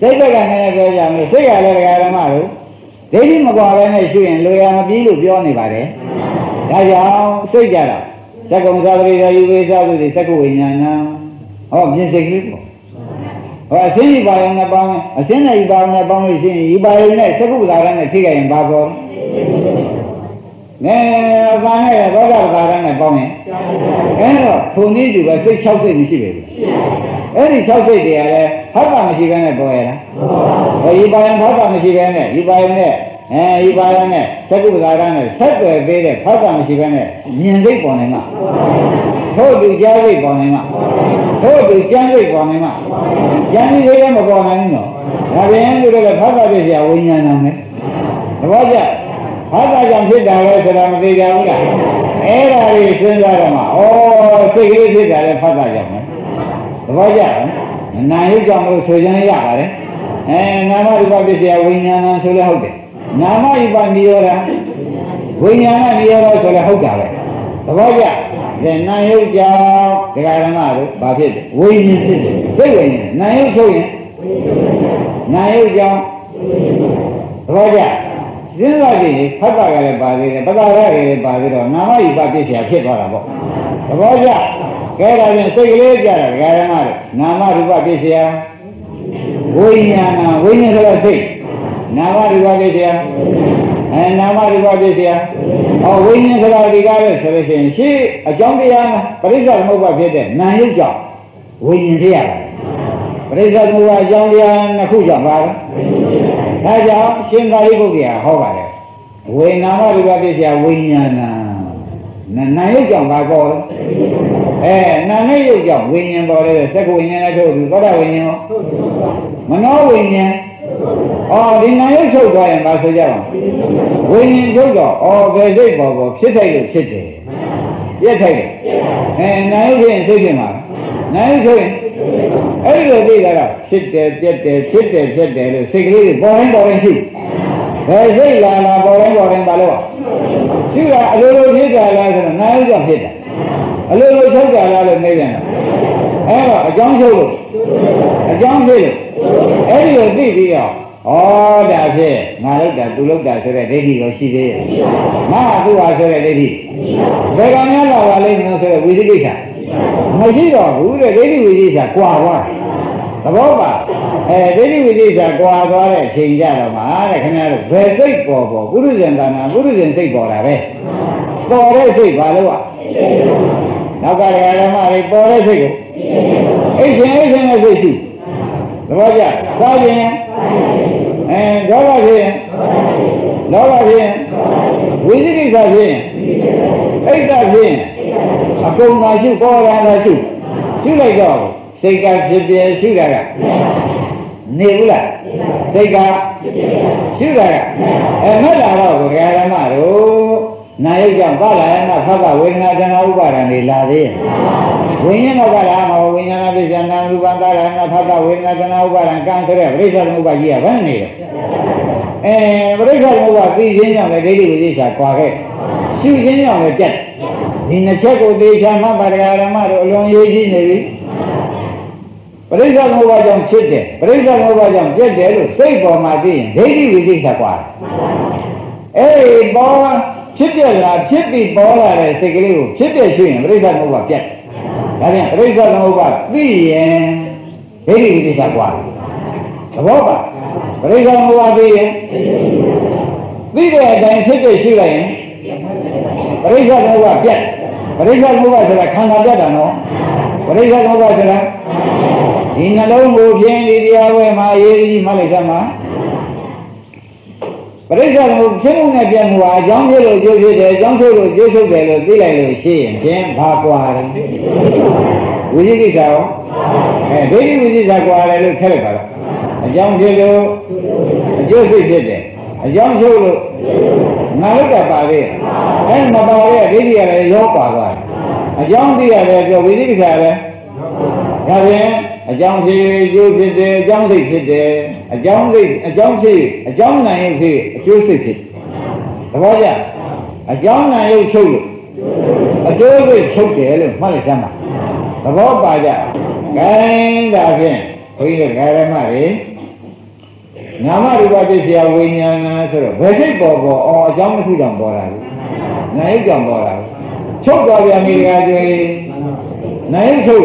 Thế cái này bây giờ mình xích ra đây mà đúng. Thế thì mà qua bên này chuyện lừa em mà biết được do này bà đấy. Tại sao xích ra đó? Chắc không sao bây giờ yêu về sao thì chắc cũng nhà nào. Họ không xin xích được. Họ xin đi vào nhà bông, xin này vào nhà bông thì đi vào này chắc cũng ra này thì cái bà bông. Nè, ra này bao giờ ra này bông này. Cái đó, phụ nữ thì phải xích sau xích đi về. Ấy cháu thế thì là phát ra mình chỉ về này bồi ra, rồi y bài phát ra mình chỉ về này, y bài này, chắc cũng ra này, chắc rồi về này phát ra mình chỉ về này, nhìn thấy bọn này mà, thôi bị già rồi bọn này mà, thôi bị chán rồi bọn này mà, chán thì thấy mà bọn này nữa, là vì anh cái là phát ra bây giờ quên nhà nào đấy, bây giờ phát ra chẳng thấy đâu rồi, sao mà thấy đâu cả, ấy là đi xuyên ra rồi mà, ô cái ra là phát ra chẳng đấy. Vậy giờ, nãy giờ chúng tôi chơi này ra đấy, nãy mà đi vào bây giờ vui nhà nó chơi hậu đấy, nãy mà đi vào nhiều rồi, vui nhà nó nhiều rồi chơi hậu cả đấy. Vậy giờ, để nãy giờ cái này mà rồi, bà biết vui như thế, thế vậy nhỉ, nãy giờ chơi, nãy giờ, vậy giờ, riêng là gì, phát ra cái này bà đi, bắt đầu ra cái bà đi rồi, nãy mà đi vào bây giờ chơi vào đó, vậy giờ. Cái là mình xây lên ra là cái là mà nam mà rùa cái gì à, vui nhà là gì, nam mà rùa cái gì à, nam mà rùa cái gì à, ở vui nhà là gì cái là cái gì, chứ ở trong cái nhà mà bây giờ mua cái gì nãy giờ chọn vui nhà gì à, bây giờ mua ở trong cái nhà là khu chọn vào, bây giờ xin vào đi cái à, họ vào đấy, vui nam mà rùa cái gì à, vui nhà là nãy giờ chọn vào rồi. Nó nói vô chồng nguyên nhân vào đây là sẽ nguyên nhân là thôi thì có đâu nguyên nhân không? Mà nó nguyên nhân đi nói sâu rồi em bảo sâu ra không? Nguyên nhân sâu rồi về đây vào vào chết thay được chết rồi chết thay được nói chuyện sâu rồi mà nói chuyện ấy rồi đi ra đâu chết rồi rồi sinh lý thì bỏ lên chứ rồi sinh là bỏ lên bà lâu chứ là lâu chết rồi là nói chồng chết rồi lôi lôi sâu cả là được này này, ở trong sâu được, ở trong sâu được, ấy rồi đi đi à, đã thế, ngài lúc đã thế này đi rồi xí thế, mà tôi vào thế này đi, vậy còn nhớ là vào lên nó thế này quý gì cả, mấy gì đó, quý rồi đấy quý gì cả, qua, tao bảo bà, đấy quý gì cả qua đấy, xin ra rồi mà, này cái này rồi, về đây bỏ, guru dân đây bỏ là về, bỏ đấy thì vào đâu à? Nào cái này mà đi bỏ đấy thì, ấy xin là gì chứ? Đúng không vậy? Sao vậy? Đó là gì? Quý gì cái sao gì? Ấy sao gì? À công nói chứ có là chứ, chứ lại rồi, xây cả sự việc chứ là nếu là xây cả chứ là mới là đâu cái mà đâu. Nãy giờ có lẽ là phát ra quên ra cho nó qua là người là gì quên nó qua là mà quên nó bây giờ nó lúc ban ta là phát ra quên ra cho nó qua là càng thế này bây giờ nó qua gì à vẫn này bây giờ nó qua cái gì nhau này đi đi chả qua cái siêu gì nhau này chết thì nó chết của đi chả mà bà ra mà rồi luôn như gì này bây giờ nó qua dòng chết đấy bây giờ nó qua dòng chết đấy rồi xây bỏ mà đi đi đi chả qua bỏ chết đi bỏ lại để xây cái điều chết để chuyển bây giờ nó vào chết, cái này bây giờ nó vào đi cái điều gì sao qua, sao qua bây giờ nó vào đi để đánh chết để siêu này, bây giờ nó vào chết, bây giờ nó vào thì là khăn ra đó nó, bây giờ nó vào thì là in là đâu ngồi trên đi ao mà gì mà lấy ra mà bây giờ một số người dân hòa giống như rồi giống như rồi về rồi cái này rồi xem pha qua rồi, quý vị sao? Đấy quý vị sao qua này được thế này rồi, giống như rồi giống như rồi, nói cả bà đi, anh mà bà đi cái gì này gió qua rồi, giống đi này rồi quý vị sao này, cái này giống này thì chưa xịt xịt, bây giờ giống này yêu sâu luôn, chưa biết sâu thế luôn phải làm sao mà, bây giờ cái là gì, bây giờ cái này mà gì, ngama rupa citya vinyana soro bhajit bobo o jang thu jang bora nai jang bora chok ga ya mi ga joi nai thu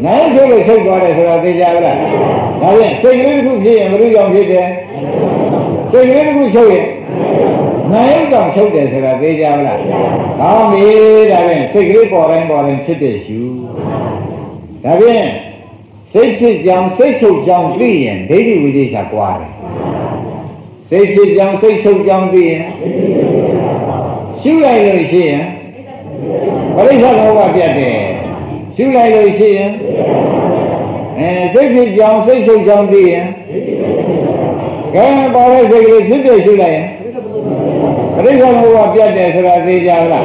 nai thu le chok ga le soro te ja la da yin chok yue khu phit yin mru jang phit de chok yue khu chok yin nai jang chok de soro te ja la da mi da yin chok yue bo rain phit de chu da yin thế thì giang thế sâu giang đi em thế thì đi ra qua thế thì giang thế sâu giang đi em siêu lại rồi gì em có đi sao đâu qua biết thế siêu lại rồi gì em thế thì giang thế sâu giang đi em cái bảo là thế thì thế thì siêu lại có đi sao đâu qua biết thế rồi thế giờ là ra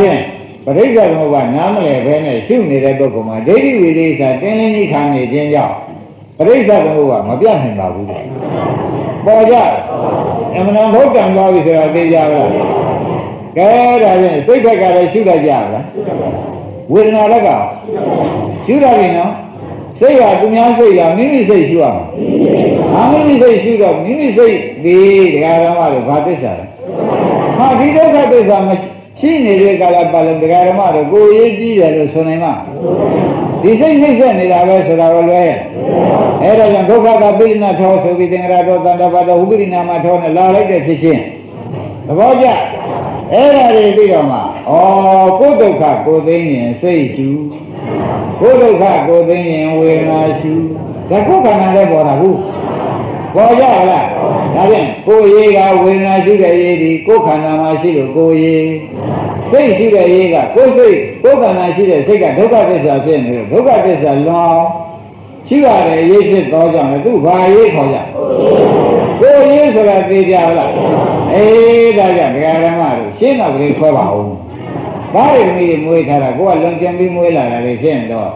thế này và thế giờ mà bạn nắm lại về này siêu này đây tôi mà đấy đi về đi sao cái này đi khám này trên nhau và thế giờ mà biết hình bảo gì bao giờ em làm hốt chẳng bao giờ là bây giờ là cái này này tới cái này siêu là già là quên nó là cả siêu là gì nó xây nhà cũng nhau xây nhà những cái xây siêu à những cái xây siêu đó những cái xây đi cái đó mà được phát triển mà đi đâu phát triển mà xin này được cả là lần thứ hai mà được cô ấy đi rồi rồi số này mà đi xây này là về số là về ở đây là đâu cả bên nào thôi số bị tiếng ra đó tận đó vào hụi nào mà thôi là lấy cái gì chứ bao giờ ở đây đi đâu mà cô đâu cả cô thấy nhỉ xây chú cô đâu cả cô thấy nhỉ quên là chú cái cô cả nào đây bỏ là cô bao giờ là đã biết cô ấy là quên là chú cái gì thì cô khả năng mà chỉ được cô ấy xây chú cái gì cả cô xây cô khả năng chỉ để xây cả đâu cả cái giờ tiền được đâu cả cái giờ lo chứ là để ý thì có rằng là cứ vài ý khó rằng cô ý rồi là gì giờ là ê đã rằng cái này mà rồi xin học thì khó bảo bác ấy mình mua thà là cô ăn lương chân đi mua là để xem đó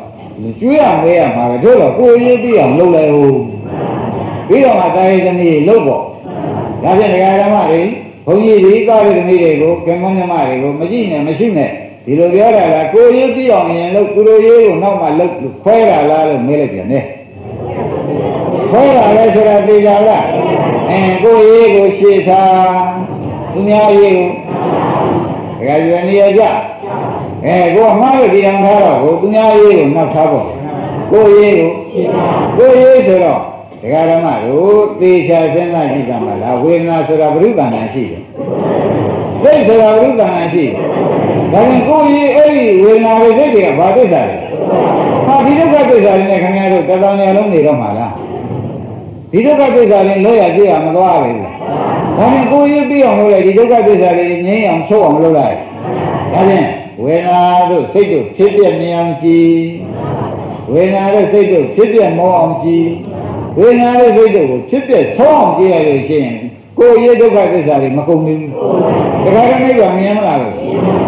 chú làm cái mà cái thứ là cô ý đi làm lâu lại hù ví dụ mà đây cái này lâu bỏ đã rằng cái này mà đấy không gì đi coi cái này để cô cái món này mà để cô mà gì này mà xin này thì lúc đó là cô ấy đi học này lúc cô ấy cũng đâu mà lúc khoe là mới là chuyện này khoe là cho là đi ra là cô ấy cô chia xa nhau yêu cái chuyện này ra cô má cái gì ăn thà rồi cô nhau yêu nó thà rồi cô ấy rồi đó cái đó mà rồi đi xa thế này thì làm mà là quên là sự là bự cả này gì đấy sự là bự cả này gì bạn có gì ấy về nào về thế thì vào thế này, ha đi đâu cái thế này không nghe được cái đó này không đi đâu mà là đi đâu cái thế này lấy gì mà nó vào vậy, bạn có gì biết không rồi đi đâu cái thế này nhảy ông số ông đâu lại, bạn về nào rồi xây được thiết bị nhà ông chi, về nào rồi xây được thiết bị mô ông chi, về nào rồi xây được thiết bị số ông chi rồi chứ. Cô ấy đâu phải cái gì mà không nên cái này bằng nhau là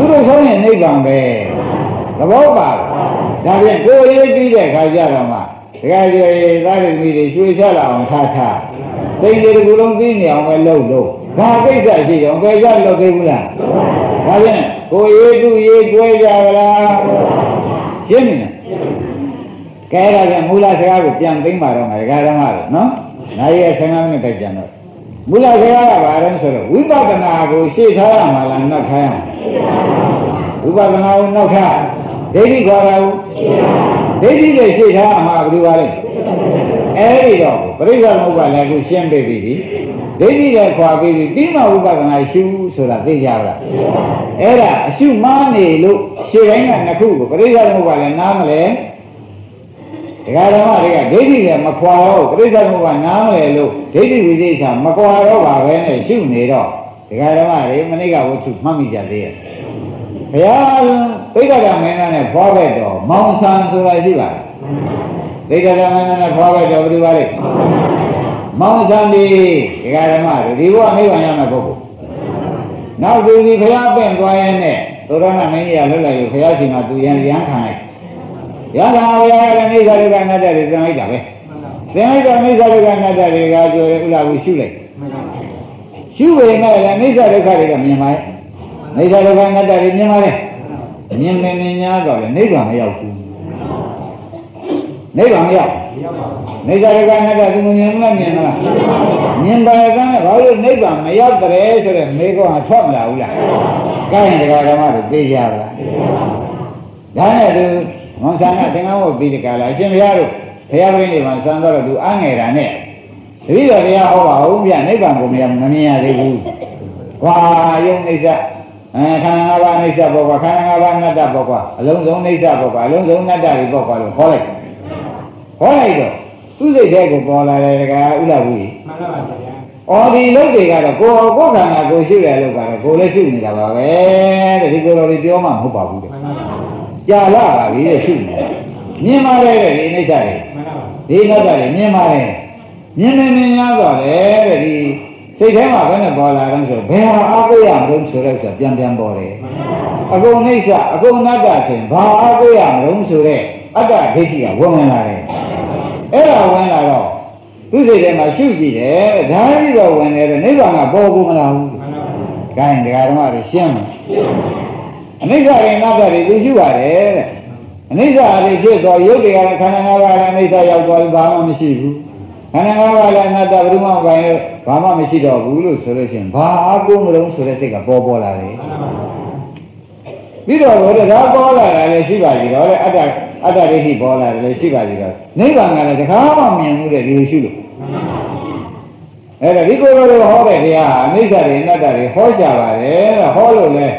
cứ đâu số này bằng về là bố bà là vì cô ấy đi để khai ra là mà cái gì ra được gì để chui ra là ông tha tha đây đây cũng không tin nhiều mà lâu lâu ra cái giải gì ông cái ra lâu cái cũng là vì cô ấy đi quay ra là xin cái là cái mula sẽ ra được tiền tính mà rồi cái đó mà nó này sẽ ngang cái tiền rồi mula thế là bà đang sửa uy ba cái nào cũng xí thế mà làm nó khai uy ba cái nào nó khai thế thì qua đâu thế thì để xí thế mà đi qua đây ai đi đâu bây giờ nó qua lại cũng xem về đi thế thì để qua về đi mà uy ba cái này siêu sửa là thế giờ là ai là siêu má này lúc xí thế này nó khu bây giờ nó qua lại nam này cái đó mà cái đấy thì mà qua đâu cái đó mà nắm lại luôn thế thì vì thế sao mà qua đâu vào cái này chịu này đó cái đó mà đấy mà này cái chụp mà mình chả biết bây giờ bây giờ là mình này phá về đó mong san rồi gì vậy bây giờ là mình này phá về đó đi vậy mong san đi cái đó mà đi qua mấy bạn nhà mà có nào đi đi bây giờ bên coi này tôi nói là mình giờ nó là bây giờ thì mà tôi đang thằng này ya la ya la ni sa le ba na da le tan lai ta be tan lai ta ni sa le ba na da le ga jo le ula wu shu lai shu we na la ni sa le kha le ga myin ma le ni sa le ba na da le myin ma le myin ne ne nya da le ni ban ma yau ku Nấy bằng nhau. Nấy ra cái này cái chúng mình làm như nào? Nhìn vào cái vào được nấy bằng mấy giờ tới rồi mấy cái hàng xóm là ula. Cái này cái mà được đi ra là. Đó này được mong sáng là tiếng ông bị cái là xem ra rồi. Thế ra bên này mà sáng đó là đủ ăn ngày ra nè. Thì giờ thì họ bảo ông nhà nấy bằng của mình nó nha đi vui. Qua dùng này ra. Khana ba này ra bỏ qua, khana ba này ra bỏ qua. Lông này ra bỏ qua, lông này ra bỏ qua luôn. Khỏi. Hỏi rồi, tôi thấy thế của con là cái u là gì? Ở đi lúc thì là cô có thằng là cô siêu này lúc là cô lấy siêu này là bà bé, thì cô nói đi mà không bảo được. Cha lá bà bị lấy siêu này, nhưng mà đây là đi nơi đây, đi nơi đây nhưng mà đây, nhưng nên nhớ rồi đấy thì thấy thế mà cái này gọi là đang sửa, bé áo cái làm cũng sửa được sửa chăm chăm bò đấy. Cô này sửa, cô nói là sửa, bà áo cái làm cũng sửa đấy, ác là cái gì à, quên rồi đấy. Ê là quên là rồi, cứ thế để mà siêu gì để thấy rồi quên rồi nếu mà là vô cũng là cái này cái đó là xem, nếu ra thì nó ra thì cứ siêu vậy đấy, nếu ra thì chưa rồi yếu thì cái này nó ra là nếu ra giàu rồi bà mà mới siêu, cái này nó ra là nó ra rồi mà vậy bà mà mới siêu được bù lỗ số đấy xem, bà cũng rồi số đấy thì cả vô vô là đấy, ví dụ rồi đó vô là siêu vậy rồi, ác là ở đây thì bỏ lại để xí vào gì đó nếu bằng là thì khó mà mình muốn để đi xí được đây là đi cô rồi họ để đi à nếu giờ thì nó để khó trả lại để là khó rồi này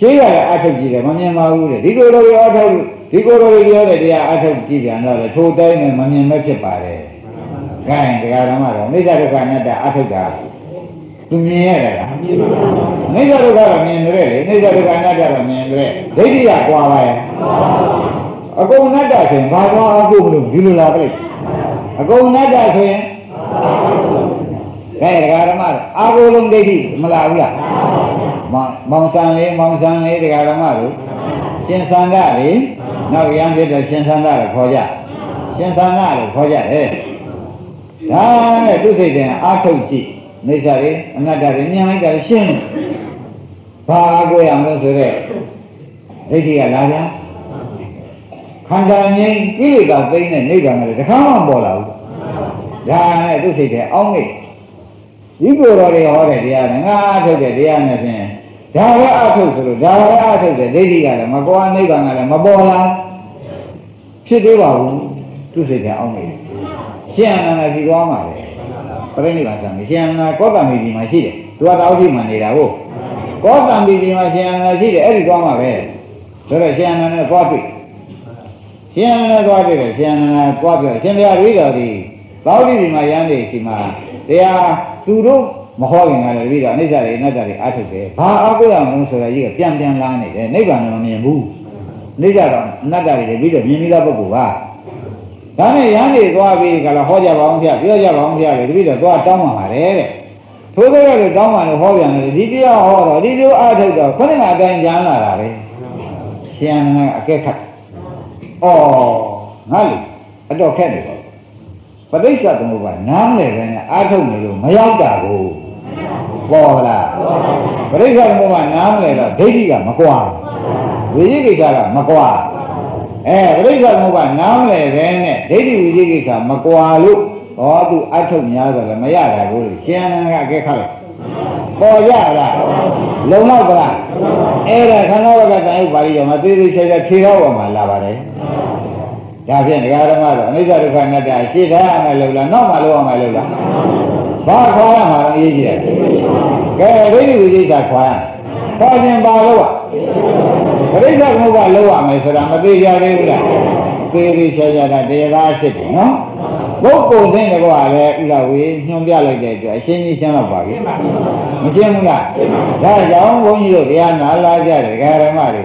chỉ là ai thằng gì để mà nhận mau để đi cô rồi ở đâu đi cô rồi đi ở đây thì ai thằng gì vậy nó là thua tay này mà nhận mất chế bài đấy cái đó mà rồi nếu giờ thì cái này là ai thằng cả tôi nghe rồi nếu giờ thì cái là nghe rồi nếu giờ thì cái này là nghe rồi đấy thì là qua lại Aku nak dah sen, bawa aku belum dulu lah balik. Aku nak dah sen, kan? Dekat ramai, aku belum dekik Melayu lah. Bangsa ni dekat ramai tu. Siensandah ni, nak yang dia siensandah lekhoja, siensandah lekhoja eh. Dah tu sejauh aku cuci, ni cari, ni yang cari sien. Bawa aku yang tu sudah, ini dia lah ya. Khán giả nhìn cái gì cả cái này nấy rằng là khá là bỏ lỡ, ra này tôi thấy thế ông ấy, những người đó đi họ để đi ăn, ngã thôi để đi ăn này thế, ra ra thôi để đi ăn mà có ăn nấy rằng là mà bỏ lỡ, chứ thế bảo tôi thấy thế ông ấy, xem là gì đó mà đấy, có cái gì mà chẳng xem là có làm gì mà chi đấy, tôi đâu gì mà này đâu, có làm gì mà xem là chi đấy, gì đó mà về, rồi là xem là có gì. Siang nak kuat juga, siang nak kuat juga. Siang dia beri dah di, baru di mana yang di si mana dia turun mahal yang ada beri dah. Ni cari, asyik deh. Bah aku yang mungkin sudah juga tiang-tiang lang ni deh. Ni bukan orang yang bu, ni cari, nak cari beri dah. Mimi dah berubah. Tapi yang di kuat beri kalau hoja bawang dia, hoja bawang dia beri dah kuat tamu hari. Tuh tu kalau tamu hari hoja ni dia hoja dia asyik dah. Kau ni ada yang jangan lah deh. Siang nak kekat. Ồ, ngay lúc, ở đâu khen được rồi. Và đấy sao tụi bà nám này là ai thông này rồi, mấy áo cả rồi. Bò là. Và đấy sao tụi bà nám này là đấy đi cả mà quà. Vì thế kì cả là mà quà. Và đấy sao tụi bà nám này là đấy đi vì thế kì cả mà quà lúc. Đó tụi ai thông nhau rồi là mấy áo cả rồi. Xe năng ra cái khăn. Bò ra là. Lâu nào rồi. Era khăn nào là cái bà đi rồi mà tôi đi chơi ra thi đâu mà là bà đấy. Cha phiền thì cái đó mà rồi, nếu giờ được phải nghe đại chi thế mà lâu là nó mà lâu mà lâu, ba khoa mà làm gì vậy? Cái đấy thì gì đại khoa? Khoa nhân ba lâu à? Cái đấy chắc không phải lâu à mấy số đám mà đi ra đi là, đi đi chơi ra là đi ra xịt, nó bố cô thế này có phải là vì nhung gia là để cho xin đi xem là phải, mà xem không cả, ra giống bố nhiều thì ăn là la ra để cái đó mà đi,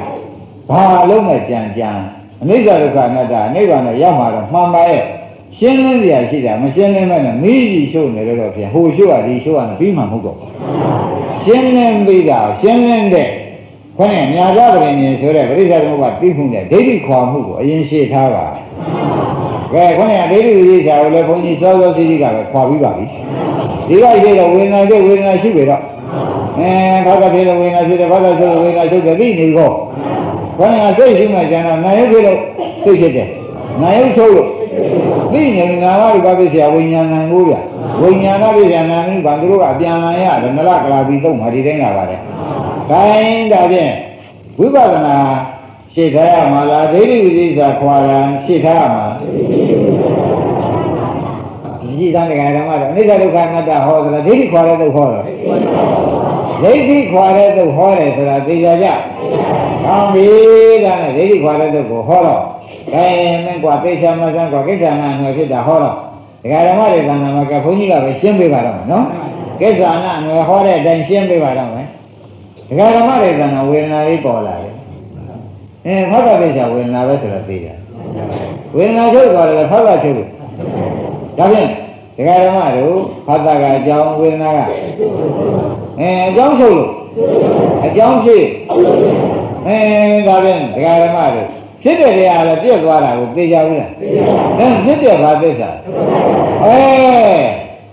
ba lâu mà chàng chàng. Nếu giờ được anh ta, nếu anh ta mà làm mắm bể, xin lên thì chỉ là, mà xin lên mà là mấy gì số này rồi thì hồ số à, gì số anh biết mà không có. Xin lên bây giờ, xin lên để, con này nhà ra rồi này số này, bây giờ chúng ta biết không này, để đi khoa không có, yên xe tháo à, cái con này để đi gì sao, lấy phong gì sao đó thì cái khoa bị bậy, đi cái gì là quên này xíu vậy đó, phát cái gì là quên này xíu, phát cái gì là quên này xíu, cái gì này có. Còn là cái gì mà cho nên này biết đâu, tôi biết đấy, này cũng sâu rồi, Bây giờ là nói bà bây giờ bây giờ nàng ngôi à. Bây giờ nó bây giờ nàng ngôi bằng rô à bia nàng à. Nó lạc là bị tông mà đi đến ngà bà đấy. Cái đó đi. Quý bà là xì thái à mà là thế đi gì giả khóa là xì thái à mà. Xì thái này là mà đó. Nên ra đâu khá ngà ta hò là thế đi khóa là tao khóa rồi. Thế đi khóa là tao khóa rồi là thế ra chá. Còn bí ra là thế đi khóa là tao khóa rồi. Cái mình quả tê xa mà sang quả kết xa nàng người sẽ trả hóa rồi. Cái đó mà để rằng là mà cả phố như là phải xem bê bà đồng, đúng không? Kết xa nàng người hóa để đánh xem bê bà đồng ấy. Cái đó mà để rằng là quyền là đi bỏ lại. Nên phát ra bê xa quyền là bê xa là tì ra. Quyền là chút gọi là phát ra chút. Chắc chứ? Cái đó mà đủ phát ra cả chóng quyền là cả. Chóng sâu lục. Chóng xì. Chắc chứ? Cái đó mà đủ. Chết rồi thì là tiếc qua là một cái dao nữa. Nên chết rồi là tiếc sao?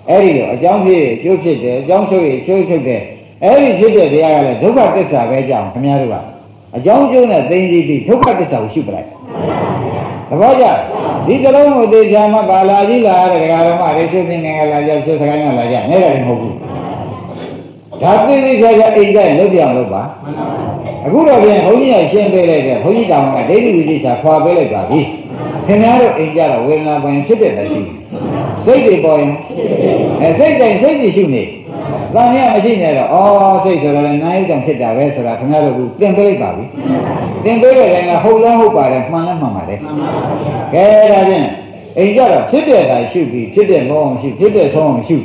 Ấy đi rồi, giống gì, chú chết rồi, giống suy, chú chết rồi. Ấy đi chết rồi thì là thúc bắt cái sao cái dao, không nhớ được à? Giống chú là tên gì thì thúc bắt cái sao chịu lại. Đúng không chứ? Đi tới đâu mà đi ra mà bà la gì là rồi cái mà đi xuống thì nghe là giờ xuống cái này là giờ nghe là không được. Chắc đi ra ra đi ra lúc gì ông lúc bà. Cú đầu tiên hối như là xem về này, hối như đồng là đến đi đi xả khoa với lại bà đi. Thế nào được anh ra là quên là quên xếp để là gì? Xếp thì bồi, xếp đây xếp thì siêu nhỉ. Và nếu mà xin này là, xếp rồi là nay trong xếp đào về rồi là thằng nào được đem tới bà đi. Đem tới rồi là hối là hối bà là mang ăn mà đấy. Cái đó đi, anh ra là xếp để là siêu bị, xếp để ngon siêu, xếp để xong siêu.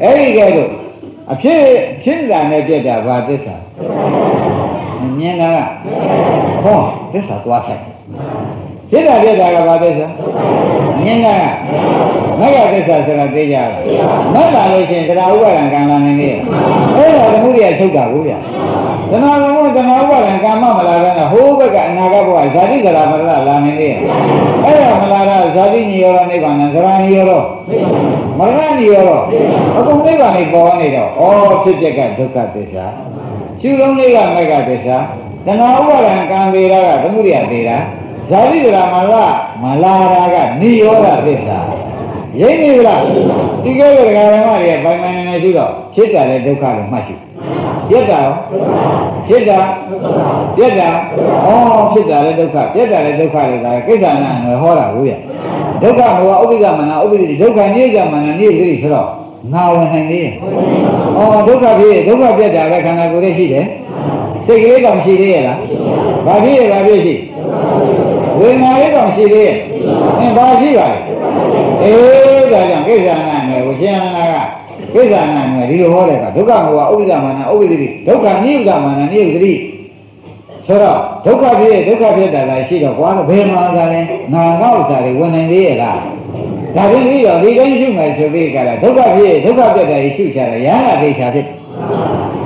Ấy cái đó, xếp là này để đào bà thế sao? Nhìn ra không thế sao quá sạch thế là thế là bà thế sao nhìn ra mấy cái thế sao thế là thế giờ mấy là người trên cái đâu có làm càng làm này kia thế là cái mũi đi sâu cả mũi à thế nó không thế nó có làm càng mà là cái hố cái cái nhà cái bồi sao đi cái là làm này kia thế là mà là sao đi nhiều là này bạn là nhiều rồi mà là nhiều rồi nó cũng thấy bạn này bỏ này đâu chết cái sâu cả thế sao chứ không đi làm cái thế sao? Nên nó không có làm càng gì ra cả, không có điều gì ra. Giờ đi là mà la ra cả, đi ở là thế sao? Vậy như là đi cái này mà đi, vậy mà này chứ đâu, chết rồi là đâu cả được mà chứ? Chết rồi, chết rồi, chết rồi, chết rồi là đâu cả, chết rồi là đâu cả được rồi, cái giờ này người hoa là vui à? Đâu cả người ở bây giờ mà nào ở bây giờ đâu cả như giờ mà nào như gì thế đâu? Nào là hành đi. Đúng là biết đã về khả năng của thế gì đấy. Thế cái đồng chí đi là. Bà biết gì. Quên nói cái đồng chí đi. Nên bà chí vậy. Ê, giờ rằng cái giờ này người của xe này. Cái giờ này người đi hô này cả. Đúng là người ốc giờ mà nào ốc đi. Đúng là nhiều giờ mà nào nhiều đi. Sau đó, đúng là biết đã lại xí đồ quá. Về mà ra đây. Nào ngáo ra đây quên hành đi là. Tại vì lý do đi đến xuống này sự việc là thúc pháp việc này sự xảy ra giá là đi xả thịt.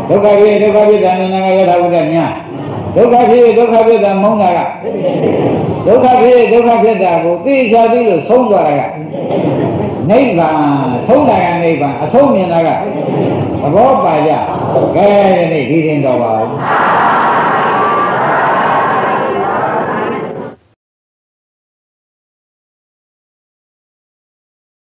Thúc pháp việc là ngay thảo quân đàn nha. Thúc pháp việc là mong là gặp. Thúc pháp việc là một tí xa tí rồi sống rồi là gặp. Nấy và sống là gặp này và sống như là gặp. Và bóp bà dạ. Cái này đi đến đầu bảo.